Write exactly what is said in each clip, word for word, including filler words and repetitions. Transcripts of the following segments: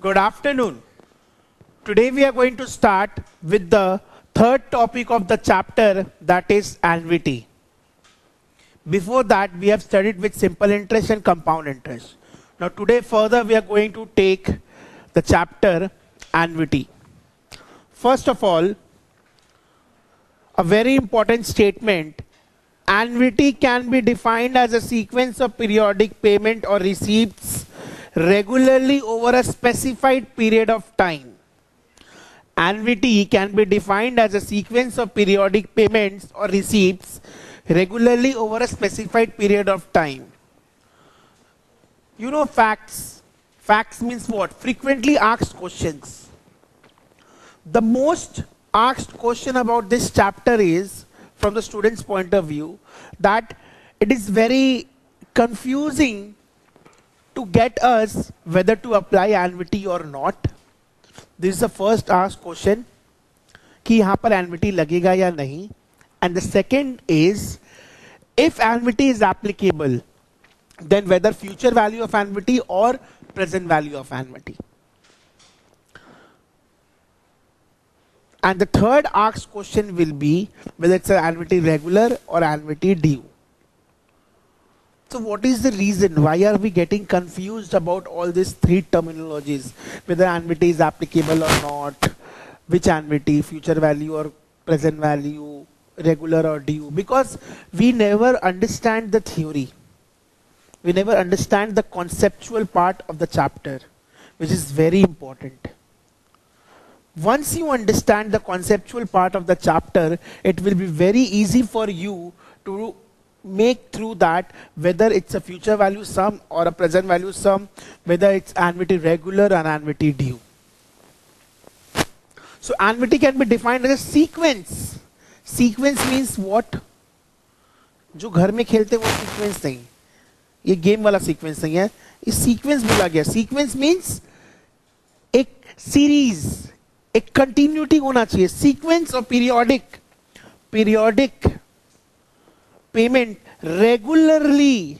Good afternoon. Today we are going to start with the third topic of the chapter, that is annuity. Before that we have studied with simple interest and compound interest. Now today further we are going to take the chapter annuity. First of all, a very important statement. Annuity can be defined as a sequence of periodic payment or receipts regularly over a specified period of time. Annuity can be defined as a sequence of periodic payments or receipts regularly over a specified period of time. You know facts. Facts means what? Frequently asked questions. The most asked question about this chapter is, from the student's point of view, that it is very confusing to get us whether to apply annuity or not. This is the first asked question, कि यहाँ पर annuity लगेगा या नहीं. And the second is, if annuity is applicable, then whether future value of annuity or present value of annuity. And the third asked question will be whether it's an annuity regular or annuity due. So what is the reason? Why are we getting confused about all these three terminologies? Whether annuity is applicable or not, which annuity, future value or present value, regular or due. Because we never understand the theory. We never understand the conceptual part of the chapter, which is very important. Once you understand the conceptual part of the chapter, it will be very easy for you to make through that, whether it's a future value sum or a present value sum, whether it's annuity regular or annuity due. So annuity can be defined as a sequence. Sequence means what? जो घर में खेलते वो sequence नहीं, ये game वाला sequence नहीं है, ये sequence बोला गया. Sequence means एक series, एक continuity होना चाहिए. Sequence or periodic, periodic payment regularly.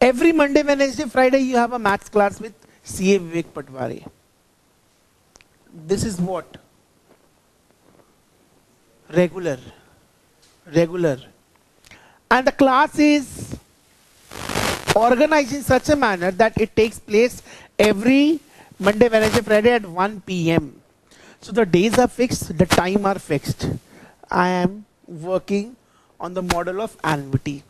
Every Monday, Wednesday, Friday you have a maths class with C A Vivek Patwari. This is what? Regular. Regular. And the class is organized in such a manner that it takes place every Monday, Wednesday, Friday at one P M So the days are fixed, the time are fixed. I am working on the model of annuity.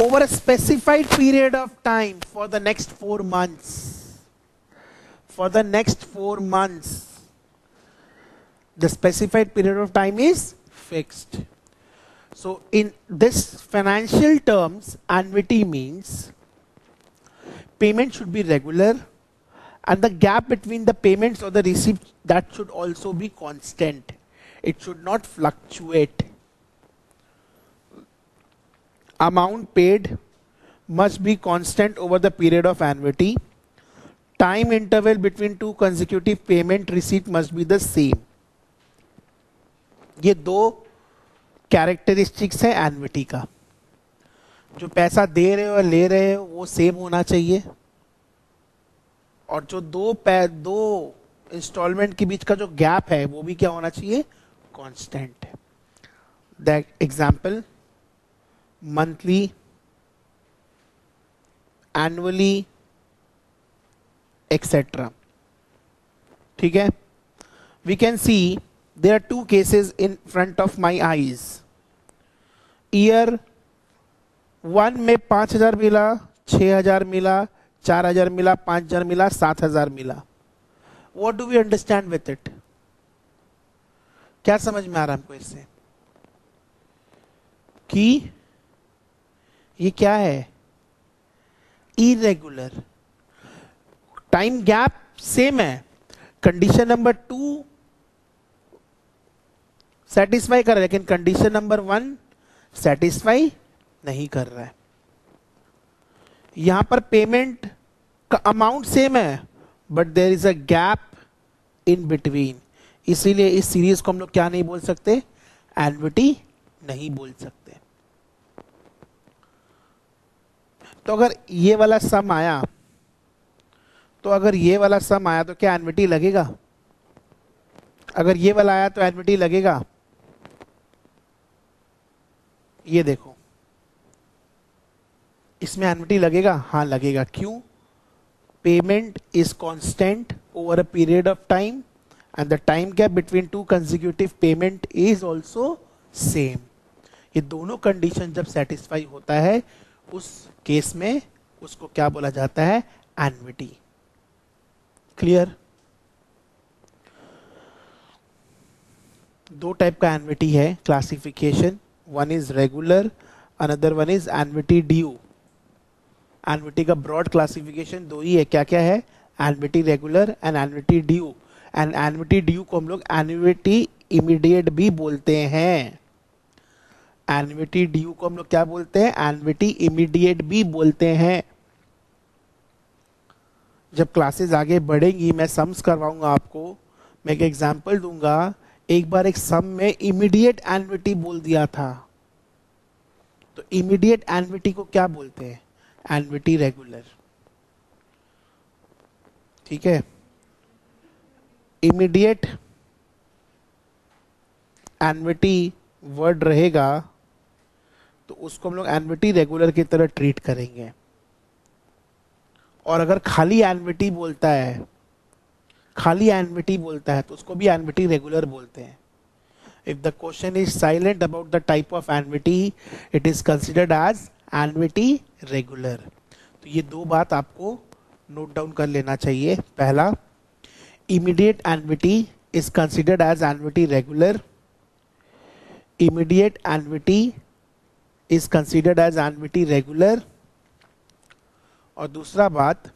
Over a specified period of time for the next four months. For the next four months. The specified period of time is fixed. So in this financial terms, annuity means payment should be regular and the gap between the payments or the receipts, that should also be constant. It should not fluctuate. Amount paid must be constant over the period of annuity. Time interval between two consecutive payment receipt must be the same. ये दो characteristics हैं annuity का. जो पैसा दे रहे हो और ले रहे हो वो सेम होना चाहिए, और जो दो पै दो इंस्टॉलमेंट के बीच का जो गैप है वो भी क्या होना चाहिए? Constant. That example monthly, annually, etcetera. ठीक है. We can see there are two cases in front of my eyes. Year one में पाँच हजार मिला, छः हजार मिला, चार हजार मिला, पाँच हजार मिला, सात हजार मिला. What do we understand with it? क्या समझ में आ रहा है हमको इससे? कि ये क्या है? Irregular. Time gap same है. Condition number two satisfy कर रहा है, लेकिन condition number one satisfy नहीं कर रहा है. यहाँ पर payment का amount same है, but there is a gap in between. इसीलिए इस सीरीज को हम लोग क्या नहीं बोल सकते? annuity नहीं बोल सकते. तो अगर ये वाला सम आया तो अगर ये वाला सम आया तो क्या एन्युटी लगेगा? अगर ये वाला आया तो एन्युटी लगेगा। ये देखो इसमें एन्युटी लगेगा, हाँ लगेगा। क्यों? Payment is constant over a period of time and the time gap between two consecutive payment is also same. ये दोनों कंडीशन जब सेटिस्फाई होता है उस केस में उसको क्या बोला जाता है? एन्युटी। क्लियर? दो टाइप का एन्युटी है classification, one is regular, another one is annuity due. Annuity का ब्रॉड क्लासिफिकेशन दो ही है, क्या क्या है? Annuity regular and annuity due. And annuity due को हम लोग एन्युटी इमीडिएट भी बोलते हैं। एन्युटी ड्यू को हम लोग क्या बोलते हैं? एन्युटी इमीडिएट भी बोलते हैं। जब क्लासेस आगे बढ़ेंगी मैं सम्स करवाऊंगा आपको, मैं एक एग्जांपल दूंगा। एक बार एक सम में इमीडिएट एन्युटी बोल दिया था, तो इमीडिएट एन्युटी को क्या बोलते हैं? Annuity regular. ठीक है, इमीडिएट एन्युटी वर्ड रहेगा तो उसको हम लोग एन्युटी रेगुलर की तरह ट्रीट करेंगे। और अगर खाली एन्युटी बोलता है, खाली एन्युटी बोलता है तो उसको भी एन्युटी रेगुलर बोलते हैं। If the question is silent about the type of annuity it is considered as annuity regular. तो ये दो बात आपको नोट डाउन कर लेना चाहिए। पहला, immediate annuity is considered as annuity regular. Immediate annuity is considered as annuity regular. और दूसरा बात,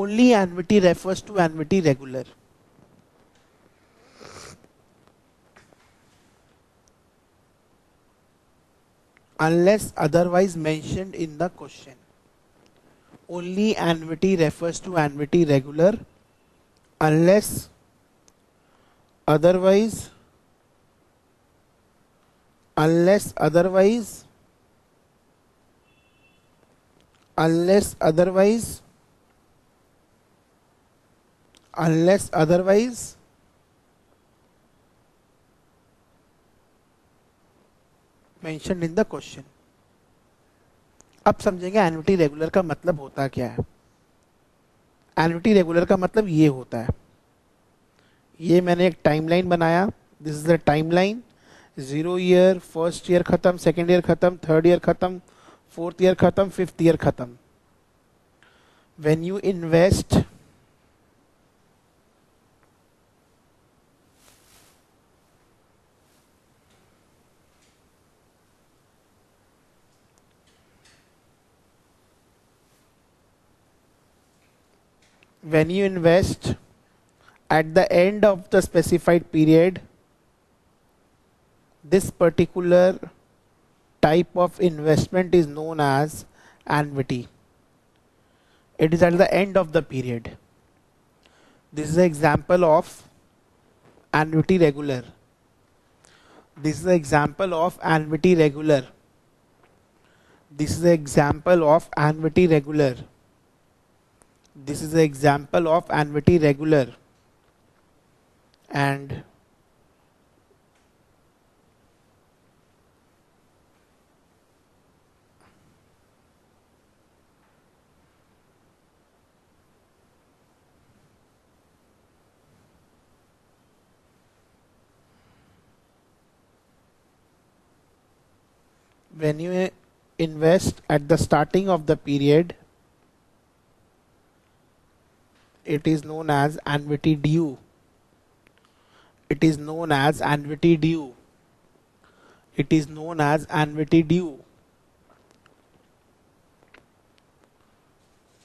only annuity refers to annuity regular. Unless otherwise mentioned in the question. Only annuity refers to annuity regular. Unless otherwise unless otherwise unless otherwise unless otherwise mentioned in the question. अब समझेंगे annuity regular का मतलब होता क्या है। Annuity regular का मतलब ये होता है, ये मैंने एक टाइमलाइन बनाया, this is the timeline. Zero year, first year खत्म, सेकेंड ईयर खत्म, थर्ड ईयर खत्म, फोर्थ ईयर खत्म, फिफ्थ ईयर खत्म। When you invest when you invest at the end of the specified period this particular type of investment is known as annuity. It is at the end of the period. This is an example of annuity regular. This is an example of annuity regular. This is an example of annuity regular. This is an example of annuity regular. And when you invest at the starting of the period it is known as annuity due. It is known as annuity due. It is known as annuity due.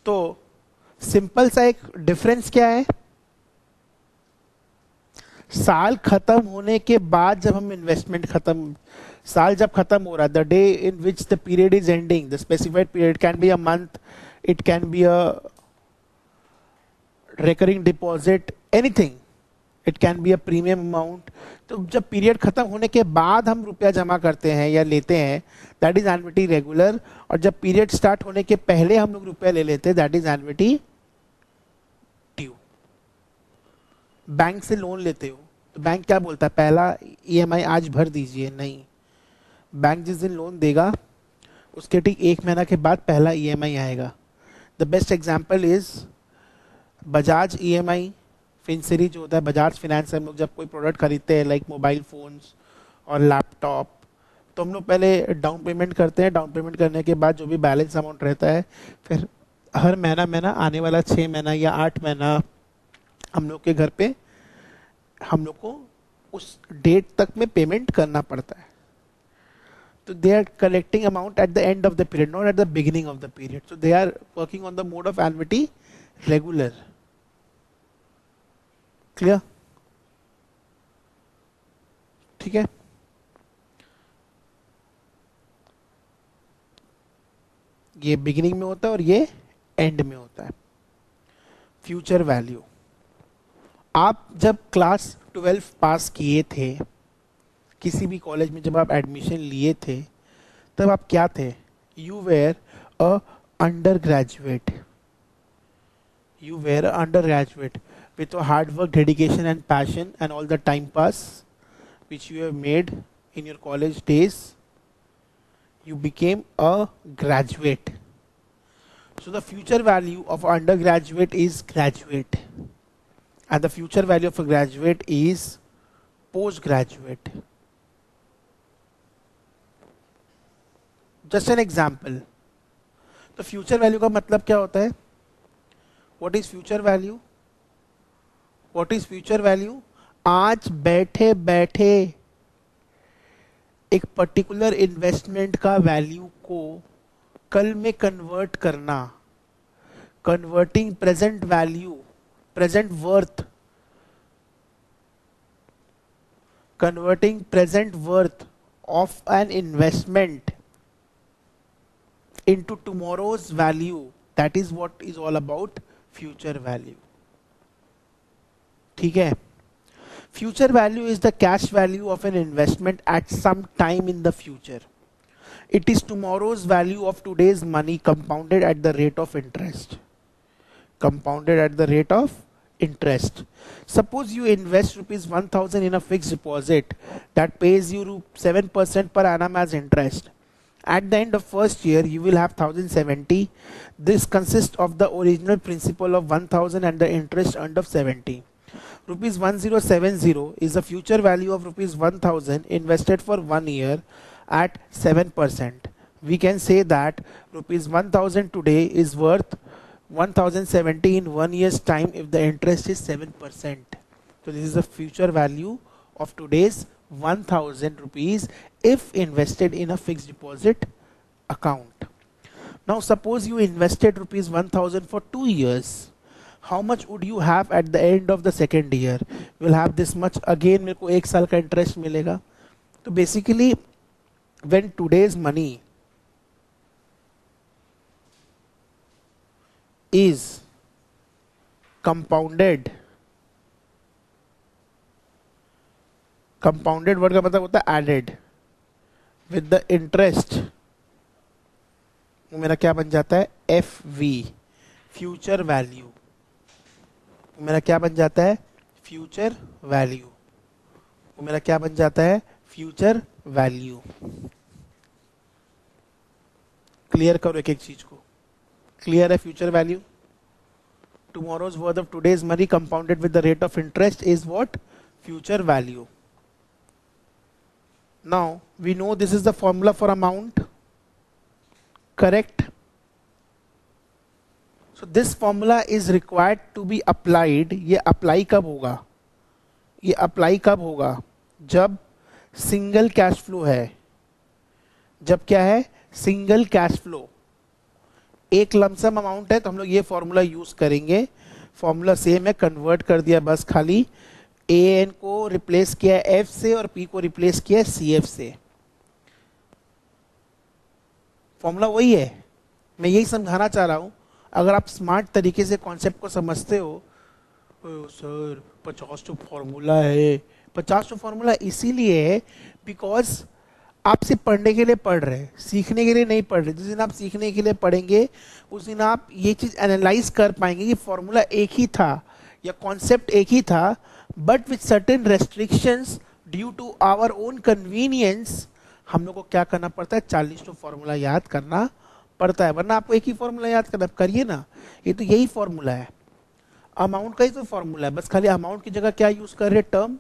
तो simple सा एक difference क्या है? साल खत्म होने के बाद जब हम इन्वेस्टमेंट खत्म, साल जब खत्म हो रहा है, the day in which the period is ending, the specified period can be a month, it can be a recurring deposit, anything, it can be a premium amount. तो जब पीरियड ख़त्म होने के बाद हम रुपया जमा करते हैं या लेते हैं, दैट इज़ एन्युइटी रेगुलर. और जब पीरियड स्टार्ट होने के पहले हम लोग रुपया ले लेते हैं, that is annuity due. Bank से लोन लेते हो तो बैंक क्या बोलता है, पहला ईएमआई आज भर दीजिए. नहीं, बैंक जिस दिन लोन देगा उसके ठीक एक महीना के बाद पहला ईएमआई आएगा. The best example is Bajaj EMI, Finserv जो होता है बजाज फिनेंस. हम लोग जब कोई प्रोडक्ट खरीदते हैं लाइक मोबाइल फ़ोन्स और लैपटॉप, तो हम लोग पहले डाउन पेमेंट करते हैं. डाउन पेमेंट करने के बाद जो भी बैलेंस अमाउंट रहता है, फिर हर महीना महीना आने वाला छः महीना या आठ महीना हम लोग के घर पे हम लोग को उस डेट तक में पेमेंट करना पड़ता है. तो they are collecting amount at the end of the period, not at the beginning of the period. So they are working on the mode of annuity regular. Clear? ठीक है. ये बिगिनिंग में होता है और ये एंड में होता है. Future value. आप जब क्लास ट्वेल्व पास किए थे, किसी भी कॉलेज में जब आप एडमिशन लिए थे, तब आप क्या थे? You were a undergraduate. You were an undergraduate with your hard work, dedication, and passion, and all the time pass which you have made in your college days. You became a graduate. So the future value of undergraduate is graduate, and the future value of a graduate is postgraduate. Just an example. The future value का मतलब क्या होता है? What is future value? What is future value? आज बैठे बैठे एक particular investment का वैल्यू को कल में कन्वर्ट करना. Converting present value, present worth, converting present worth of an investment into tomorrow's value, that is what is all about future value. ठीक है. Future value is the cash value of an investment at some time in the future. It is tomorrow's value of today's money compounded at the rate of interest. Compounded at the rate of interest. Suppose you invest rupees one thousand in a fix deposit that pays you रू seven percent per annum as interest. At the end of first year, you will have one thousand seventy. This consists of the original principal of one thousand and the interest earned of seventy. Rupees one thousand seventy is the future value of rupees one thousand invested for one year at seven percent. We can say that rupees one thousand today is worth one thousand seventy in one year's time if the interest is seven percent. So this is the future value of today's one thousand rupees if invested in a fixed deposit account. Now suppose you invested rupees one thousand for two years, how much would you have at the end of the second year? You will have this much. Again मेरे को एक साल का interest मिलेगा. तो basically when today's money is compounded, compounded word का मतलब होता है एडेड विद द इंटरेस्ट, वो मेरा क्या बन जाता है? F V, future value. वो मेरा क्या बन जाता है? Future value. वो मेरा क्या बन जाता है? Future value. क्लियर करो एक एक चीज को. क्लियर है? Future value, tomorrow's worth of today's money compounded with the rate of interest is what? Future value. Now we know this is the formula for amount, correct? So this formula is required to be applied. ये apply कब होगा? ये apply कब होगा? जब single cash flow है. जब क्या है? Single cash flow. एक लमसम अमाउंट है तो हम लोग ये फॉर्मूला यूज करेंगे. फॉर्मूला सेम है, कन्वर्ट कर दिया बस. खाली ए एन को रिप्लेस किया है एफ से और पी को रिप्लेस किया है सी एफ से. फॉर्मूला वही है. मैं यही समझाना चाह रहा हूँ. अगर आप स्मार्ट तरीके से कॉन्सेप्ट को समझते हो सर पचास तो फार्मूला है, पचास तो फार्मूला इसीलिए है बिकॉज आप सिर्फ पढ़ने के लिए पढ़ रहे हैं, सीखने के लिए नहीं पढ़ रहे। जिस दिन आप सीखने के लिए पढ़ेंगे उस दिन आप ये चीज़ एनालाइज कर पाएंगे कि फार्मूला एक ही था या कॉन्सेप्ट एक ही था, but with certain restrictions due to our own convenience हम लोग को क्या करना पड़ता है, चालीस तो फार्मूला याद करना पड़ता है। वरना आपको एक ही फार्मूला याद करना, आप करिए ना, ये तो यही फार्मूला है, अमाउंट का ही तो फार्मूला है, बस खाली अमाउंट की जगह क्या यूज़ कर रहे, टर्म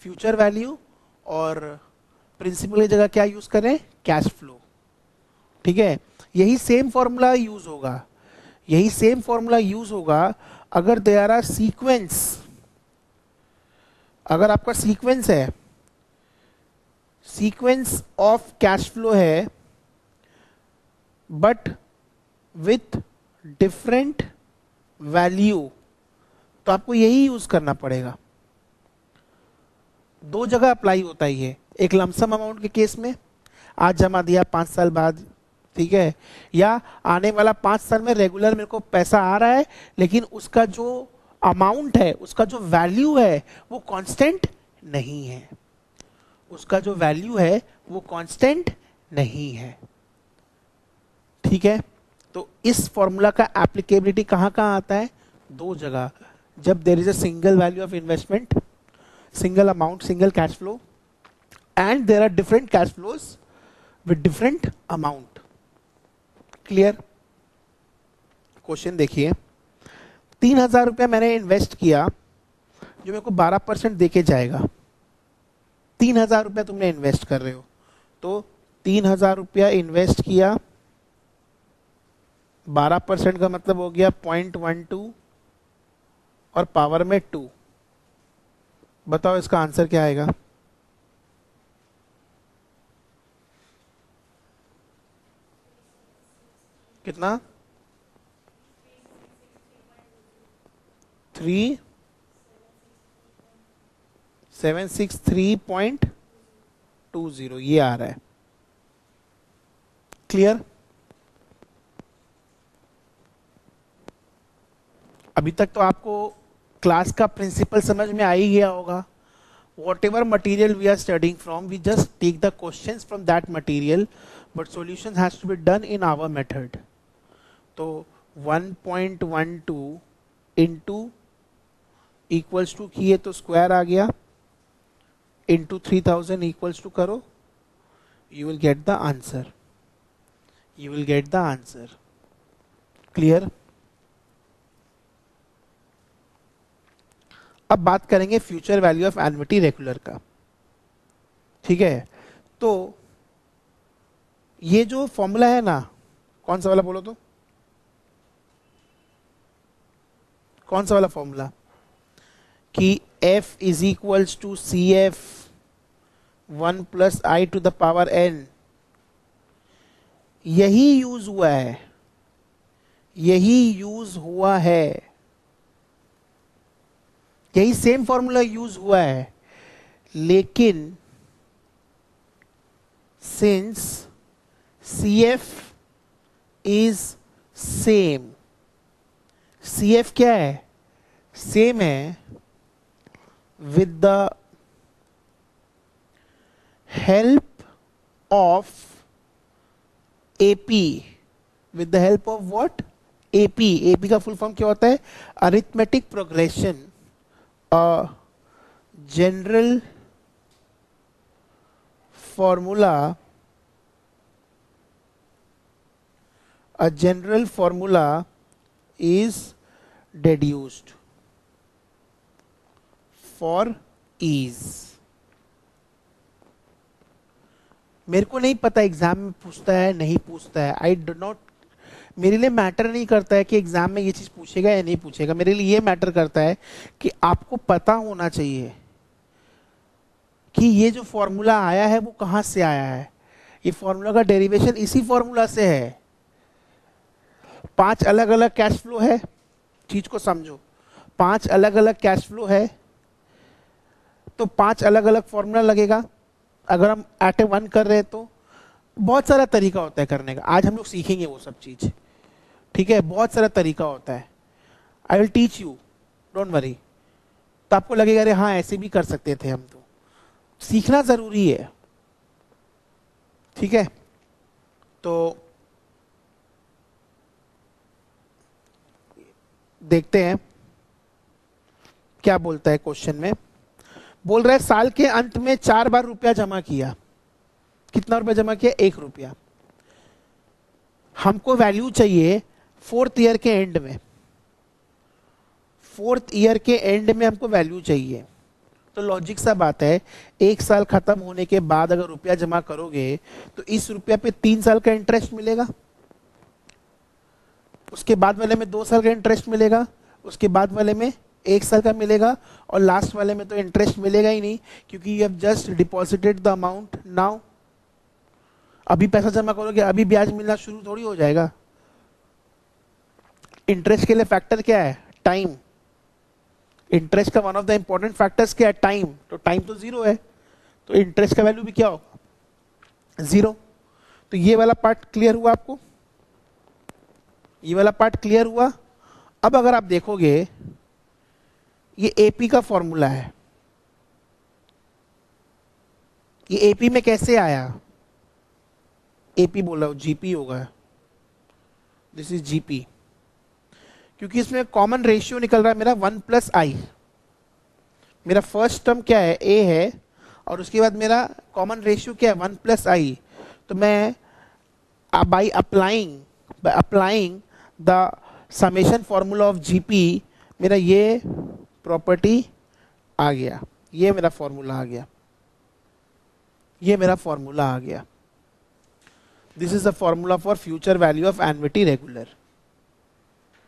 फ्यूचर वैल्यू, और प्रिंसिपल की जगह क्या यूज़ करें, कैश फ्लो। ठीक है, यही सेम फार्मूला यूज़ होगा, यही सेम फार्मूला यूज़ होगा अगर देयर आर सीक्वेंस, अगर आपका सीक्वेंस है, सीक्वेंस ऑफ कैश फ्लो है बट विथ डिफरेंट वैल्यू, तो आपको यही यूज़ करना पड़ेगा। दो जगह अप्लाई होता है ये, एक लमसम अमाउंट के केस में आज जमा दिया पाँच साल बाद, ठीक है, या आने वाला पाँच साल में रेगुलर मेरे को पैसा आ रहा है लेकिन उसका जो अमाउंट है, उसका जो वैल्यू है वो कांस्टेंट नहीं है, उसका जो वैल्यू है वो कांस्टेंट नहीं है। ठीक है, तो इस फॉर्मूला का एप्लीकेबिलिटी कहाँ कहाँ आता है, दो जगह, जब there is a single value of investment, single amount, single cash flow, and there are different cash flows with different amount. Clear. Question देखिए, तीन हजार रुपया मैंने इन्वेस्ट किया जो मेरे को बारह परसेंट देके जाएगा। तीन हजार रुपया तुमने इन्वेस्ट कर रहे हो, तो तीन हजार रुपया इन्वेस्ट किया, बारह परसेंट का मतलब हो गया पॉइंट वन टू और पावर में टू। बताओ इसका आंसर क्या आएगा। कितना, three seven six three point two zero ये आ रहा है। क्लियर। अभी तक तो आपको क्लास का प्रिंसिपल समझ में आ ही गया होगा। Whatever material we are studying from, we just take the question from that material, but solution has to be done in our method. तो one point one two into equals to किए तो square आ गया, into three thousand equals to करो, you will get the answer, you will get the answer. Clear. अब बात करेंगे future value of annuity regular का। ठीक है, तो ये जो फॉर्मूला है ना, कौन सा वाला बोलो तो, कौन सा वाला फॉर्मूला कि f is equals to C F one plus I to the power N, यही यूज हुआ है, यही यूज हुआ है, यही सेम फॉर्मूला यूज हुआ है, लेकिन since C F is same, C F क्या है, सेम है with the help of A P, with the help of what, A P. A P का फुल फॉर्म क्या होता है, arithmetic progression, a general formula, a general formula is deduced for ease। मेरे को नहीं पता एग्जाम में पूछता है नहीं पूछता है, आई डो नॉट, मेरे लिए मैटर नहीं करता है कि एग्जाम में ये चीज़ पूछेगा या नहीं पूछेगा। मेरे लिए ये मैटर करता है कि आपको पता होना चाहिए कि ये जो फॉर्मूला आया है वो कहाँ से आया है, ये फॉर्मूला का डेरिवेशन इसी फॉर्मूला से है। पांच अलग अलग कैश फ्लो है, चीज को समझो, पांच अलग अलग कैश फ्लो है तो पांच अलग अलग फॉर्मूला लगेगा। अगर हम एट ए वन कर रहे हैं तो बहुत सारा तरीका होता है करने का, आज हम लोग सीखेंगे वो सब चीज। ठीक है, बहुत सारा तरीका होता है, I will teach you don't worry. तो आपको लगेगा अरे हाँ ऐसे भी कर सकते थे हम, तो सीखना ज़रूरी है। ठीक है, तो देखते हैं क्या बोलता है क्वेश्चन में। बोल रहा है साल के अंत में चार बार रुपया जमा किया। कितना रुपया जमा किया? एक रुपया। हमको वैल्यू चाहिए फोर्थ ईयर के एंड में, फोर्थ ईयर के एंड में हमको वैल्यू चाहिए। तो लॉजिक सा बात है, एक साल खत्म होने के बाद अगर रुपया जमा करोगे तो इस रुपया पे तीन साल का इंटरेस्ट मिलेगा, उसके बाद वाले में दो साल का इंटरेस्ट मिलेगा, उसके बाद वाले में एक साल का मिलेगा, और लास्ट वाले में तो इंटरेस्ट मिलेगा ही नहीं क्योंकि you have just deposited the amount now. अभी पैसा जमा करोगे अभी ब्याज मिलना शुरू थोड़ी हो जाएगा। इंटरेस्ट के लिए फैक्टर क्या है? टाइम। इंटरेस्ट का one of the important factors क्या है? टाइम। तो टाइम तो जीरो है, तो इंटरेस्ट का वैल्यू भी क्या होगा? जीरो। तो ये वाला पार्ट क्लियर हुआ आपको, ये वाला पार्ट क्लियर हुआ। अब अगर आप देखोगे ये एपी का फॉर्मूला है, ये एपी में कैसे आया? एपी बोल रहा हूं, जीपी होगा, दिस इज जीपी, क्योंकि इसमें कॉमन रेशियो निकल रहा है मेरा वन प्लस आई। मेरा फर्स्ट टर्म क्या है? ए है, और उसके बाद मेरा कॉमन रेशियो क्या है? वन प्लस आई। तो मैं by applying by applying the summation formula of GP मेरा ये प्रॉपर्टी आ गया, ये मेरा फॉर्मूला आ गया, ये मेरा फॉर्मूला आ गया। This is the formula for future value of annuity regular,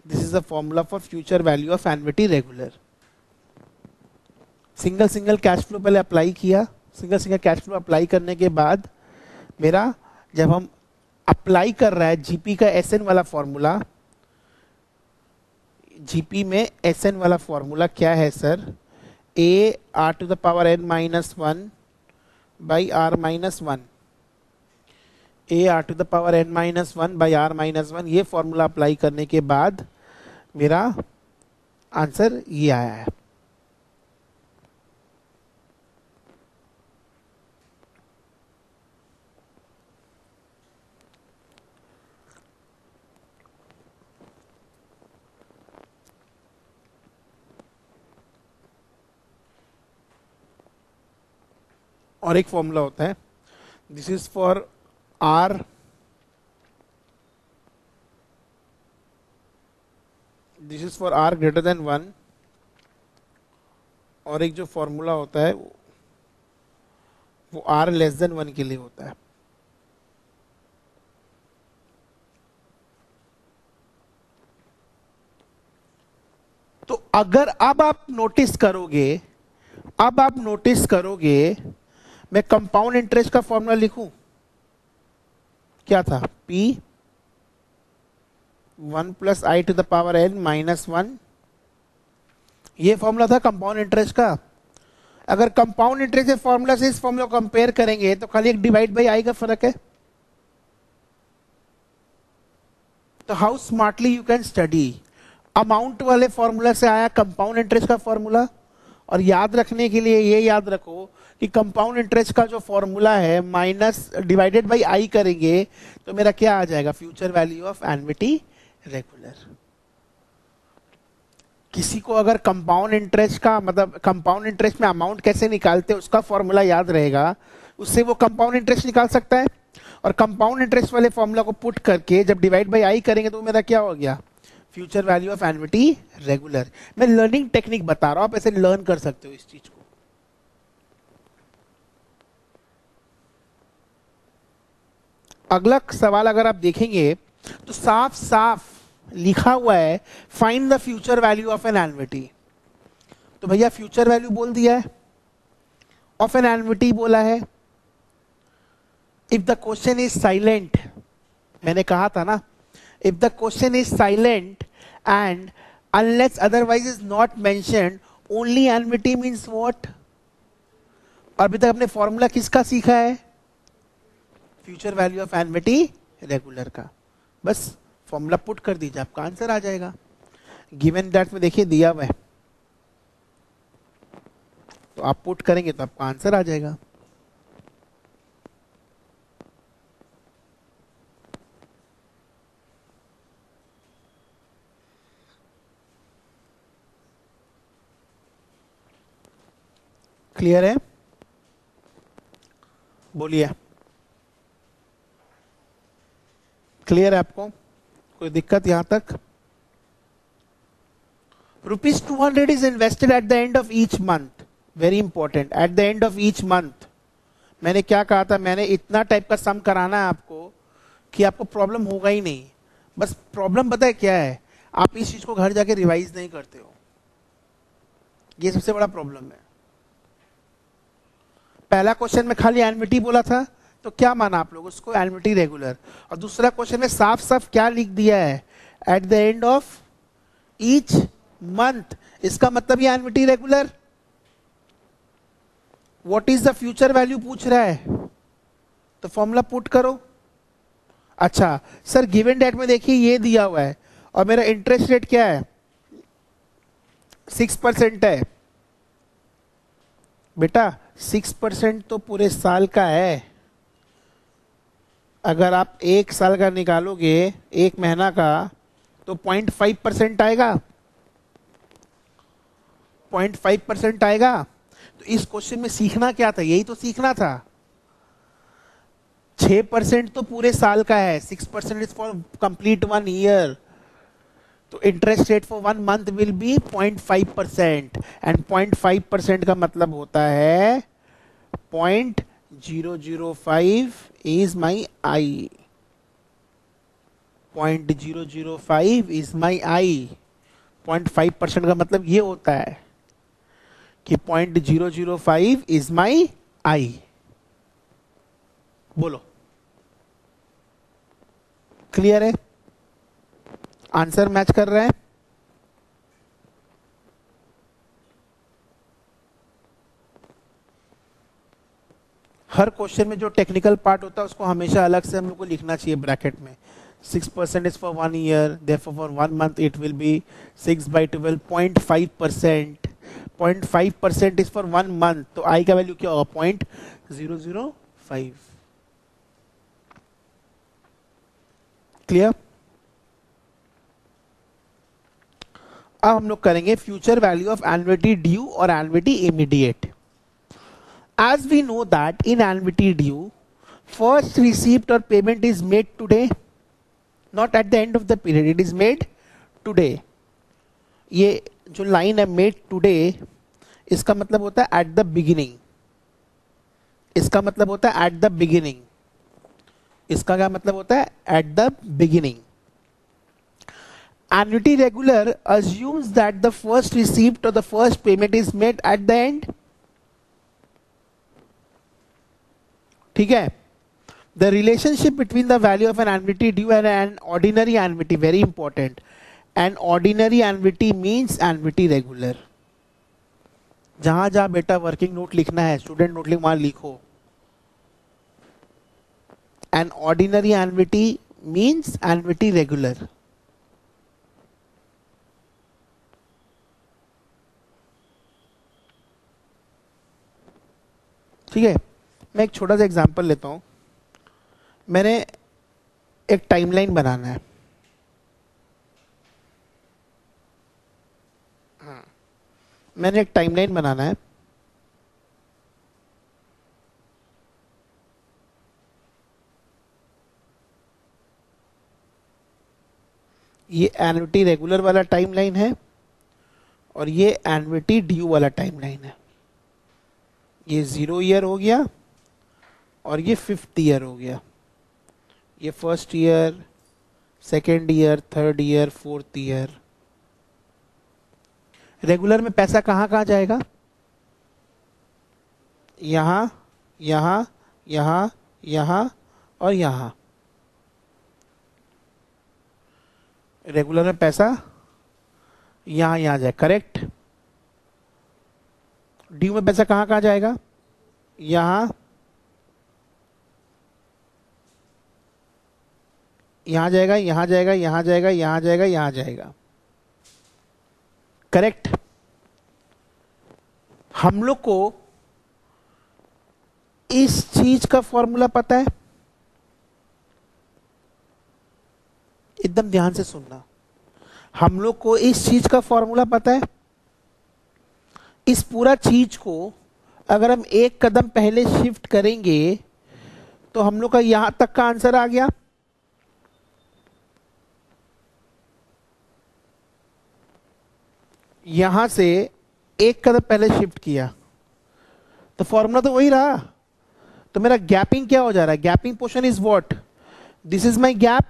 this is the formula for future value of annuity regular. Single single cash flow पहले अप्लाई किया, single single cash flow apply करने के बाद मेरा जब हम अप्लाई कर रहा है जीपी का एसएन वाला फॉर्मूला, जीपी में एसएन वाला फॉर्मूला क्या है sir? A R to the power N minus one by R minus one, A R to the power N minus one by R minus one. ये formula apply करने के बाद मेरा answer ये आया है। और एक फॉर्मूला होता है, this is for R, this is for R greater than one, और एक जो फॉर्मूला होता है वो आर लेस देन वन के लिए होता है। तो अगर अब आप नोटिस करोगे, अब आप नोटिस करोगे मैं कंपाउंड इंटरेस्ट का फॉर्मूला लिखूं, क्या था? P one plus I to the power N minus one, ये फॉर्मूला था कंपाउंड इंटरेस्ट का। अगर कंपाउंड इंटरेस्ट के फॉर्मूला से इस फॉर्मूला को कंपेयर करेंगे तो खाली एक डिवाइड बाई आई का फर्क है। तो how smartly you can study, amount वाले फॉर्मूला से आया कंपाउंड इंटरेस्ट का फॉर्मूला। और याद रखने के लिए ये याद रखो कि कंपाउंड इंटरेस्ट का जो फॉर्मूला है माइनस डिवाइडेड बाय आई करेंगे तो मेरा क्या आ जाएगा? Future value of annuity regular. किसी को अगर कंपाउंड इंटरेस्ट का मतलब कंपाउंड इंटरेस्ट में अमाउंट कैसे निकालते हैं उसका फॉर्मूला याद रहेगा, उससे वो कंपाउंड इंटरेस्ट निकाल सकता है। और कंपाउंड इंटरेस्ट वाले फॉर्मूला को पुट करके जब डिवाइड बाई आई करेंगे तो मेरा क्या हो गया? Future value of annuity regular. मैं लर्निंग टेक्निक बता रहा हूं, आप ऐसे लर्न कर सकते हो इस चीज को। अगला सवाल अगर आप देखेंगे तो साफ साफ लिखा हुआ है find the future value of an annuity. तो भैया फ्यूचर वैल्यू बोल दिया है, ऑफ एन एन्युटी बोला है। If the question is silent, मैंने कहा था ना, if the question is silent and unless otherwise is not mentioned, only annuity means what? अभी तक आपने फॉर्मूला किसका सीखा है? Future value of annuity regular का। बस फॉर्मूला पुट कर दीजिए, आपका आंसर आ जाएगा। गिवन दैट में देखिए दिया हुआ है आप पुट करेंगे तो आपका आंसर आ जाएगा। क्लियर है? बोलिए, क्लियर है आपको? कोई दिक्कत यहां तक? Rupees two hundred is invested at the end of each month, very important, at the end of each month. मैंने क्या कहा था, मैंने इतना टाइप का सम कराना है आपको कि आपको प्रॉब्लम होगा ही नहीं। बस प्रॉब्लम पता है क्या है, आप इस चीज को घर जाके रिवाइज नहीं करते हो, ये सबसे बड़ा प्रॉब्लम है। पहला क्वेश्चन में खाली एनमिटी बोला था तो क्या माना आप लोग उसको, एनमिटी रेगुलर, और दूसरा क्वेश्चन में साफ साफ क्या लिख दिया है, at the end of each month. इसका मतलब ये annuity regular. What is the future value पूछ रहा है तो फॉर्मूला पुट करो। अच्छा सर गिवन डेट में देखिए ये दिया हुआ है और मेरा इंटरेस्ट रेट क्या है, सिक्स परसेंट है। बेटा सिक्स परसेंट तो पूरे साल का है, अगर आप एक साल का निकालोगे, एक महीना का, तो पॉइंट फाइव परसेंट आएगा, पॉइंट फाइव परसेंट आएगा। तो इस क्वेश्चन में सीखना क्या था, यही तो सीखना था। छः परसेंट तो पूरे साल का है, six percent is for complete one year, तो interest rate for one month will be point five percent and point five percent का मतलब होता है point zero zero five is my I, point zero zero five is my I. Point five percent का मतलब ये होता है कि point zero zero five is my I. बोलो क्लियर है? आंसर मैच कर रहे हैं? हर क्वेश्चन में जो टेक्निकल पार्ट होता है उसको हमेशा अलग से हम लोग को लिखना चाहिए ब्रैकेट में। Six percent is for one year, therefore for one month it will be six by twelve, point five percent, point five percent is for one month, तो आई का वैल्यू क्या होगा, point zero zero five. Clear? अब हम लोग करेंगे future value of annuity due और annuity immediate. As we know that in annuity due first received or payment is made today, not at the end of the period, it is made today. ये जो line है made today, इसका मतलब होता है at the beginning, इसका मतलब होता है एट द बिगिनिंग, इसका क्या मतलब होता है, at the beginning. Annuity regular assumes that the first receipt or the first payment is made at the end. ठीक है? The relationship between the value of an annuity due and an ordinary annuity, very important. An ordinary annuity means annuity regular. जहां जहां बेटा working note लिखना है, student note लिख, वहां लिखो an ordinary annuity means annuity regular. ठीक है? मैं एक छोटा सा एग्जांपल लेता हूँ। मैंने एक टाइमलाइन बनाना है, हाँ मैंने एक टाइमलाइन बनाना है। ये एन्युटी रेगुलर वाला टाइमलाइन है और ये एन्युटी ड्यू वाला टाइमलाइन है। ये जीरो ईयर हो गया और ये फिफ्थ ईयर हो गया, ये first year, second year, third year, fourth year. Regular में पैसा कहाँ कहाँ जाएगा, यहाँ यहाँ यहाँ यहाँ और यहाँ। रेगुलर में पैसा यहाँ यहाँ जाए, करेक्ट? ड्यू में पैसा कहाँ कहाँ जाएगा, यहाँ यहाँ जाएगा, यहाँ जाएगा, यहाँ जाएगा, यहाँ जाएगा, यहाँ जाएगा, करेक्ट? हम लोग को इस चीज का फॉर्मूला पता है, एकदम ध्यान से सुनना, हम लोग को इस चीज का फॉर्मूला पता है। इस पूरा चीज को अगर हम एक कदम पहले शिफ्ट करेंगे तो हम लोग का यहां तक का आंसर आ गया। यहां से एक कदम पहले शिफ्ट किया तो फॉर्मूला तो वही रहा, तो मेरा गैपिंग क्या हो जा रहा है, gapping portion is what, this is my gap,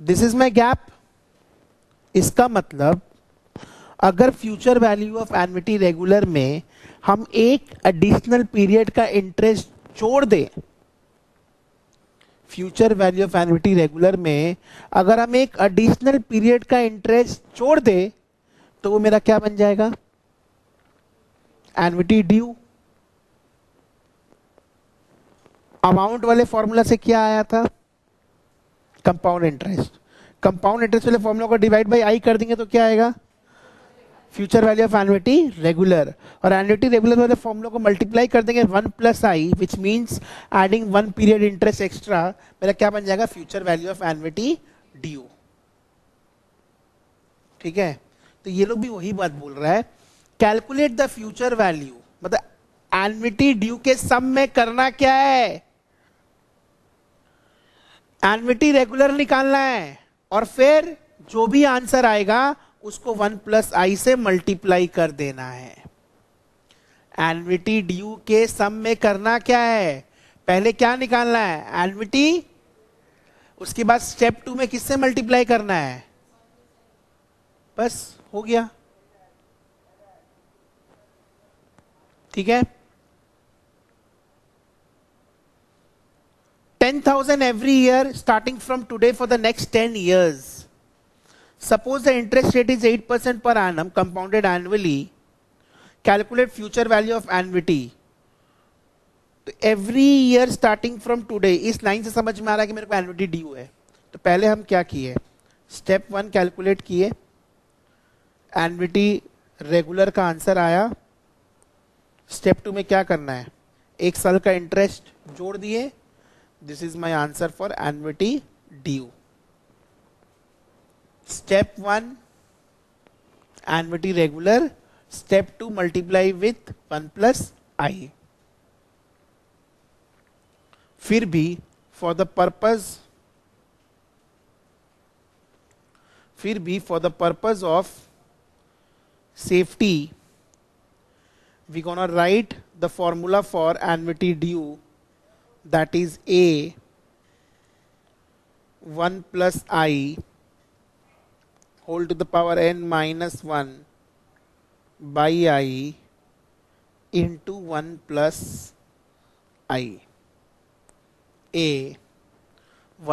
this is my gap. इसका मतलब अगर future value of annuity regular में हम एक एडिशनल पीरियड का इंटरेस्ट छोड़ दें, future value of annuity regular में अगर हम एक एडिशनल पीरियड का इंटरेस्ट छोड़ दें तो वो मेरा क्या बन जाएगा, एन्युटी ड्यू। अमाउंट वाले फॉर्मूला से क्या आया था, कंपाउंड इंटरेस्ट, कंपाउंड इंटरेस्ट वाले फॉर्मूला को डिवाइड बाय आई कर देंगे तो क्या आएगा, future value of annuity regular, और एन्युटी रेगुलर वाले फॉर्मूला को मल्टीप्लाई कर देंगे one plus i, which means adding one period interest extra, मेरा क्या बन जाएगा, future value of annuity due. ठीक है, तो ये लोग भी वही बात बोल रहा है, कैलकुलेट द फ्यूचर वैल्यू, मतलब एन्युटी ड्यू के सम में करना क्या है, एन्युटी रेगुलर निकालना है, और फिर जो भी आंसर आएगा उसको वन प्लस आई से मल्टीप्लाई कर देना है। एन्युटी ड्यू के सम में करना क्या है, पहले क्या निकालना है, एन्युटी, उसके बाद स्टेप टू में किससे मल्टीप्लाई करना है, बस हो गया। ठीक है, ten thousand every year starting from today for the next ten years. Suppose the interest rate is eight percent per annum compounded annually. Calculate future value of annuity. तो every year starting from today, इस line से समझ में आ रहा है कि मेरे को annuity due है। तो पहले हम क्या किए, स्टेप वन कैलकुलेट किए, annuity रेगुलर का आंसर आया। स्टेप टू में क्या करना है, एक साल का इंटरेस्ट जोड़ दिए, this is my answer for annuity due. Step one annuity regular, step two multiply with one plus आई। फिर भी फॉर द पर्पज फिर भी for the purpose of safety we gonna write the formula for annuity due, that is a one plus I whole to the power n minus one by I into one plus I, a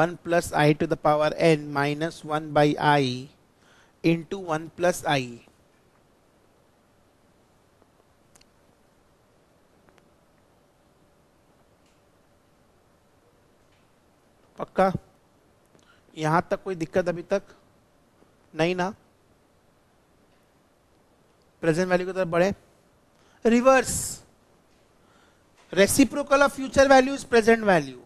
one plus I to the power n minus one by I into one plus I। पक्का, यहां तक कोई दिक्कत अभी तक नहीं ना? Present value की तरफ बढ़े। Reverse, reciprocal of future value is present value.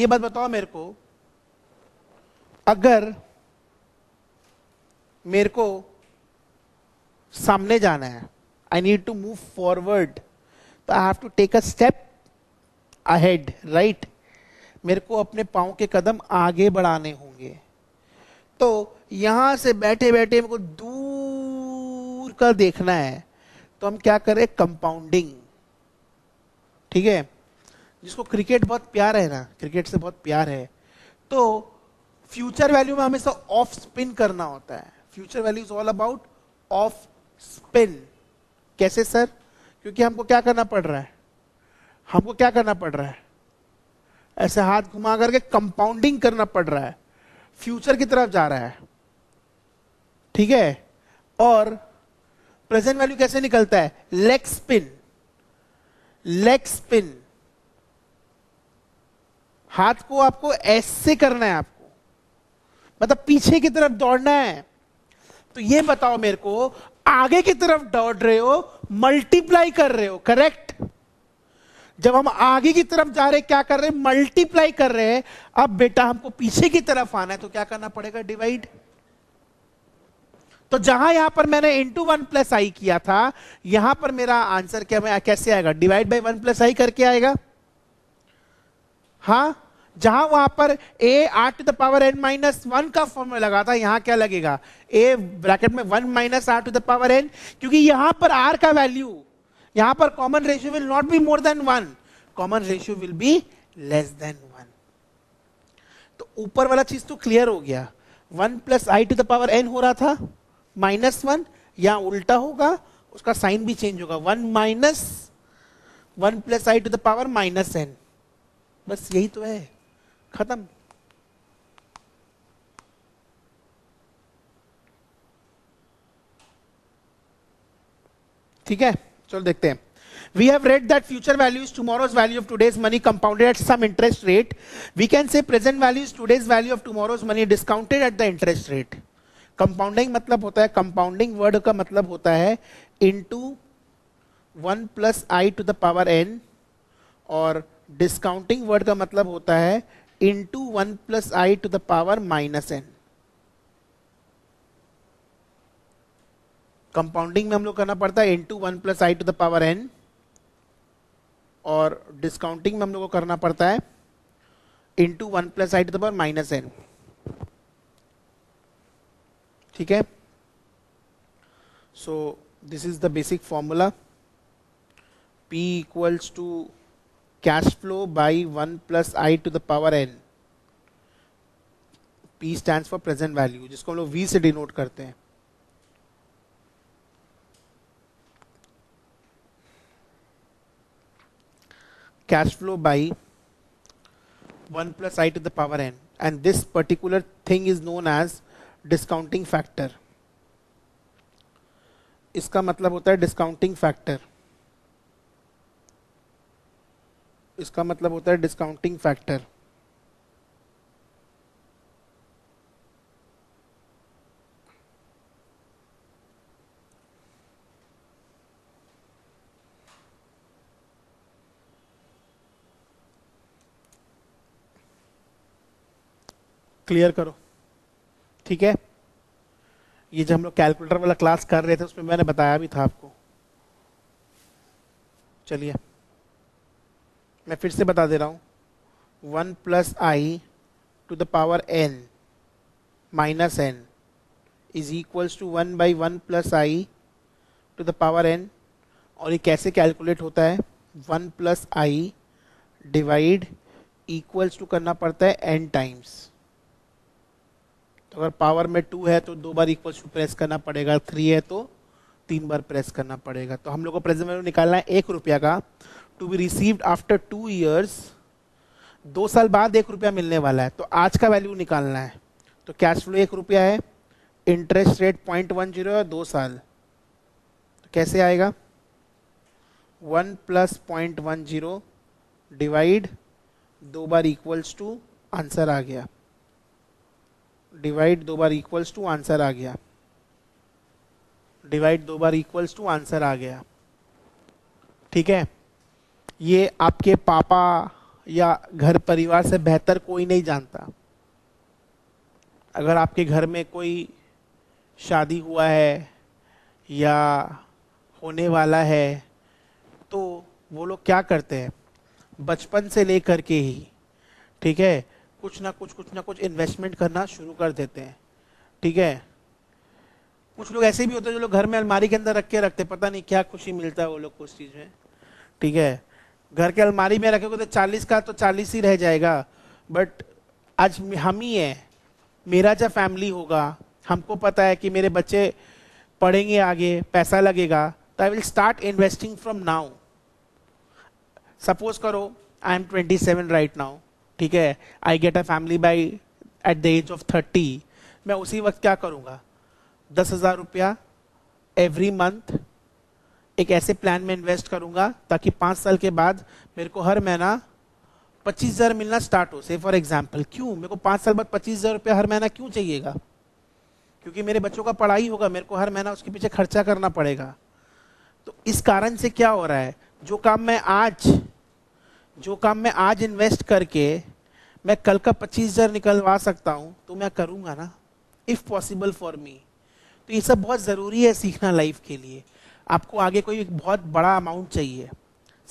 ये बात बताओ मेरे को, अगर मेरे को सामने जाना है, I need to move forward, तो I have to take a step ahead, right. मेरे को अपने पाँव के कदम आगे बढ़ाने होंगे, तो यहाँ से बैठे बैठे मेरे को दूर का देखना है, तो हम क्या करें, कंपाउंडिंग। ठीक है, जिसको क्रिकेट बहुत प्यार है ना, क्रिकेट से बहुत प्यार है, तो फ्यूचर वैल्यू में हमेशा ऑफ स्पिन करना होता है। Future value is all about of spin. कैसे सर, क्योंकि हमको क्या करना पड़ रहा है, हमको क्या करना पड़ रहा है, ऐसे हाथ घुमा करके कंपाउंडिंग करना पड़ रहा है, फ्यूचर की तरफ जा रहा है। ठीक है, और प्रेजेंट वैल्यू कैसे निकलता है, लेग स्पिन, लेग स्पिन। हाथ को आपको ऐसे करना है, आपको मतलब पीछे की तरफ दौड़ना है। तो ये बताओ मेरे को, आगे की तरफ दौड़ रहे हो, मल्टीप्लाई कर रहे हो, करेक्ट। जब हम आगे की तरफ जा रहे क्या कर रहे हैं, मल्टीप्लाई कर रहे हैं। अब बेटा हमको पीछे की तरफ आना है तो क्या करना पड़ेगा, डिवाइड। तो जहां यहां पर मैंने इंटू वन प्लस आई किया था, यहां पर मेरा आंसर क्या मैं कैसे आएगा, divide by one plus i करके आएगा। हाँ, जहां वहां पर a r to the power N minus one का फॉर्म में लगा था, यहां क्या लगेगा a ब्रैकेट में one minus r to the power n, क्योंकि यहां पर r का वैल्यू, यहां पर common ratio will not be more than one, common ratio will be less than one. तो ऊपर वाला चीज तो क्लियर हो गया, one plus I to the power n हो रहा था माइनस वन, यहां उल्टा होगा, उसका साइन भी चेंज होगा, one minus one plus I to the power minus n, बस यही तो है, खत्म। ठीक है, चलो देखते हैं। We have read that future values tomorrow's value of today's money compounded at some interest rate, we can say present values today's value of tomorrow's money discounted at the interest rate. Compounding मतलब होता है, compounding word का मतलब होता है into one plus I to the power n, और discounting word का मतलब होता है into one plus I to the power minus n. Compounding में हम लोग करना पड़ता है into one plus I to the power n, और डिस्काउंटिंग में हम लोग को करना पड़ता है into one plus I to the power minus n. ठीक है, so this is the basic formula, P equals to cash flow by one plus I to the power n. P stands for present value, जिसको हम लोग V से denote करते हैं। Cash flow by one plus I to the power n, and this particular thing is known as discounting factor. इसका मतलब होता है डिस्काउंटिंग फैक्टर, इसका मतलब होता है डिस्काउंटिंग फैक्टर। क्लियर करो, ठीक है। ये जो हम लोग कैलकुलेटर वाला क्लास कर रहे थे उसमें मैंने बताया भी था आपको। चलिए मैं फिर से बता दे रहा हूं, one plus I to the power N minus n is equals to one by one plus I to the power n, और ये कैसे कैलकुलेट होता है, one plus i divide equals to करना पड़ता है एन टाइम्स। तो अगर पावर में टू है तो दो बार इक्वल्स टू प्रेस करना पड़ेगा, थ्री है तो तीन बार प्रेस करना पड़ेगा। तो हम लोग को प्रेजेंट वैल्यू निकालना है एक रुपया का, to be received after two years, दो साल बाद एक रुपया मिलने वाला है, तो आज का वैल्यू निकालना है। तो कैश फ्लो एक रुपया है, interest rate point one zero है, दो साल, तो कैसे आएगा, one plus point one zero divide दो बार इक्वल्स टू आंसर आ गया, डिवाइड दो बार इक्वल्स टू आंसर आ गया, डिवाइड दो बार इक्वल्स टू आंसर आ गया। ठीक है, ये आपके पापा या घर परिवार से बेहतर कोई नहीं जानता। अगर आपके घर में कोई शादी हुआ है या होने वाला है तो वो लोग क्या करते हैं, बचपन से लेकर के ही, ठीक है, कुछ ना कुछ कुछ ना कुछ इन्वेस्टमेंट करना शुरू कर देते हैं। ठीक है, कुछ लोग ऐसे भी होते हैं जो लोग घर में अलमारी के अंदर रख के रखते, पता नहीं क्या खुशी मिलता है वो लोग को उस चीज़ में। ठीक है, घर के अलमारी में रखोगे तो चालीस का तो चालीस ही रह जाएगा, बट आज हम ही है, मेरा जब फैमिली होगा, हमको पता है कि मेरे बच्चे पढ़ेंगे, आगे पैसा लगेगा, तो I will start investing from now. Suppose करो I am twenty seven right now, ठीक है, I get a family by at the age of thirty, मैं उसी वक्त क्या करूँगा, दस हज़ार रुपया एवरी मंथ एक ऐसे प्लान में इन्वेस्ट करूंगा ताकि पाँच साल के बाद मेरे को हर महीना पच्चीस हज़ार मिलना स्टार्ट हो। से फॉर एग्जांपल, क्यों मेरे को पाँच साल बाद पच्चीस हज़ार रुपया हर महीना क्यों चाहिएगा, क्योंकि मेरे बच्चों का पढ़ाई होगा, मेरे को हर महीना उसके पीछे खर्चा करना पड़ेगा। तो इस कारण से क्या हो रहा है, जो काम मैं आज जो काम मैं आज इन्वेस्ट करके मैं कल का पच्चीस हज़ार निकलवा सकता हूँ तो मैं करूँगा ना, इफ़ पॉसिबल फॉर मी। तो ये सब बहुत ज़रूरी है सीखना लाइफ के लिए। आपको आगे कोई बहुत बड़ा अमाउंट चाहिए,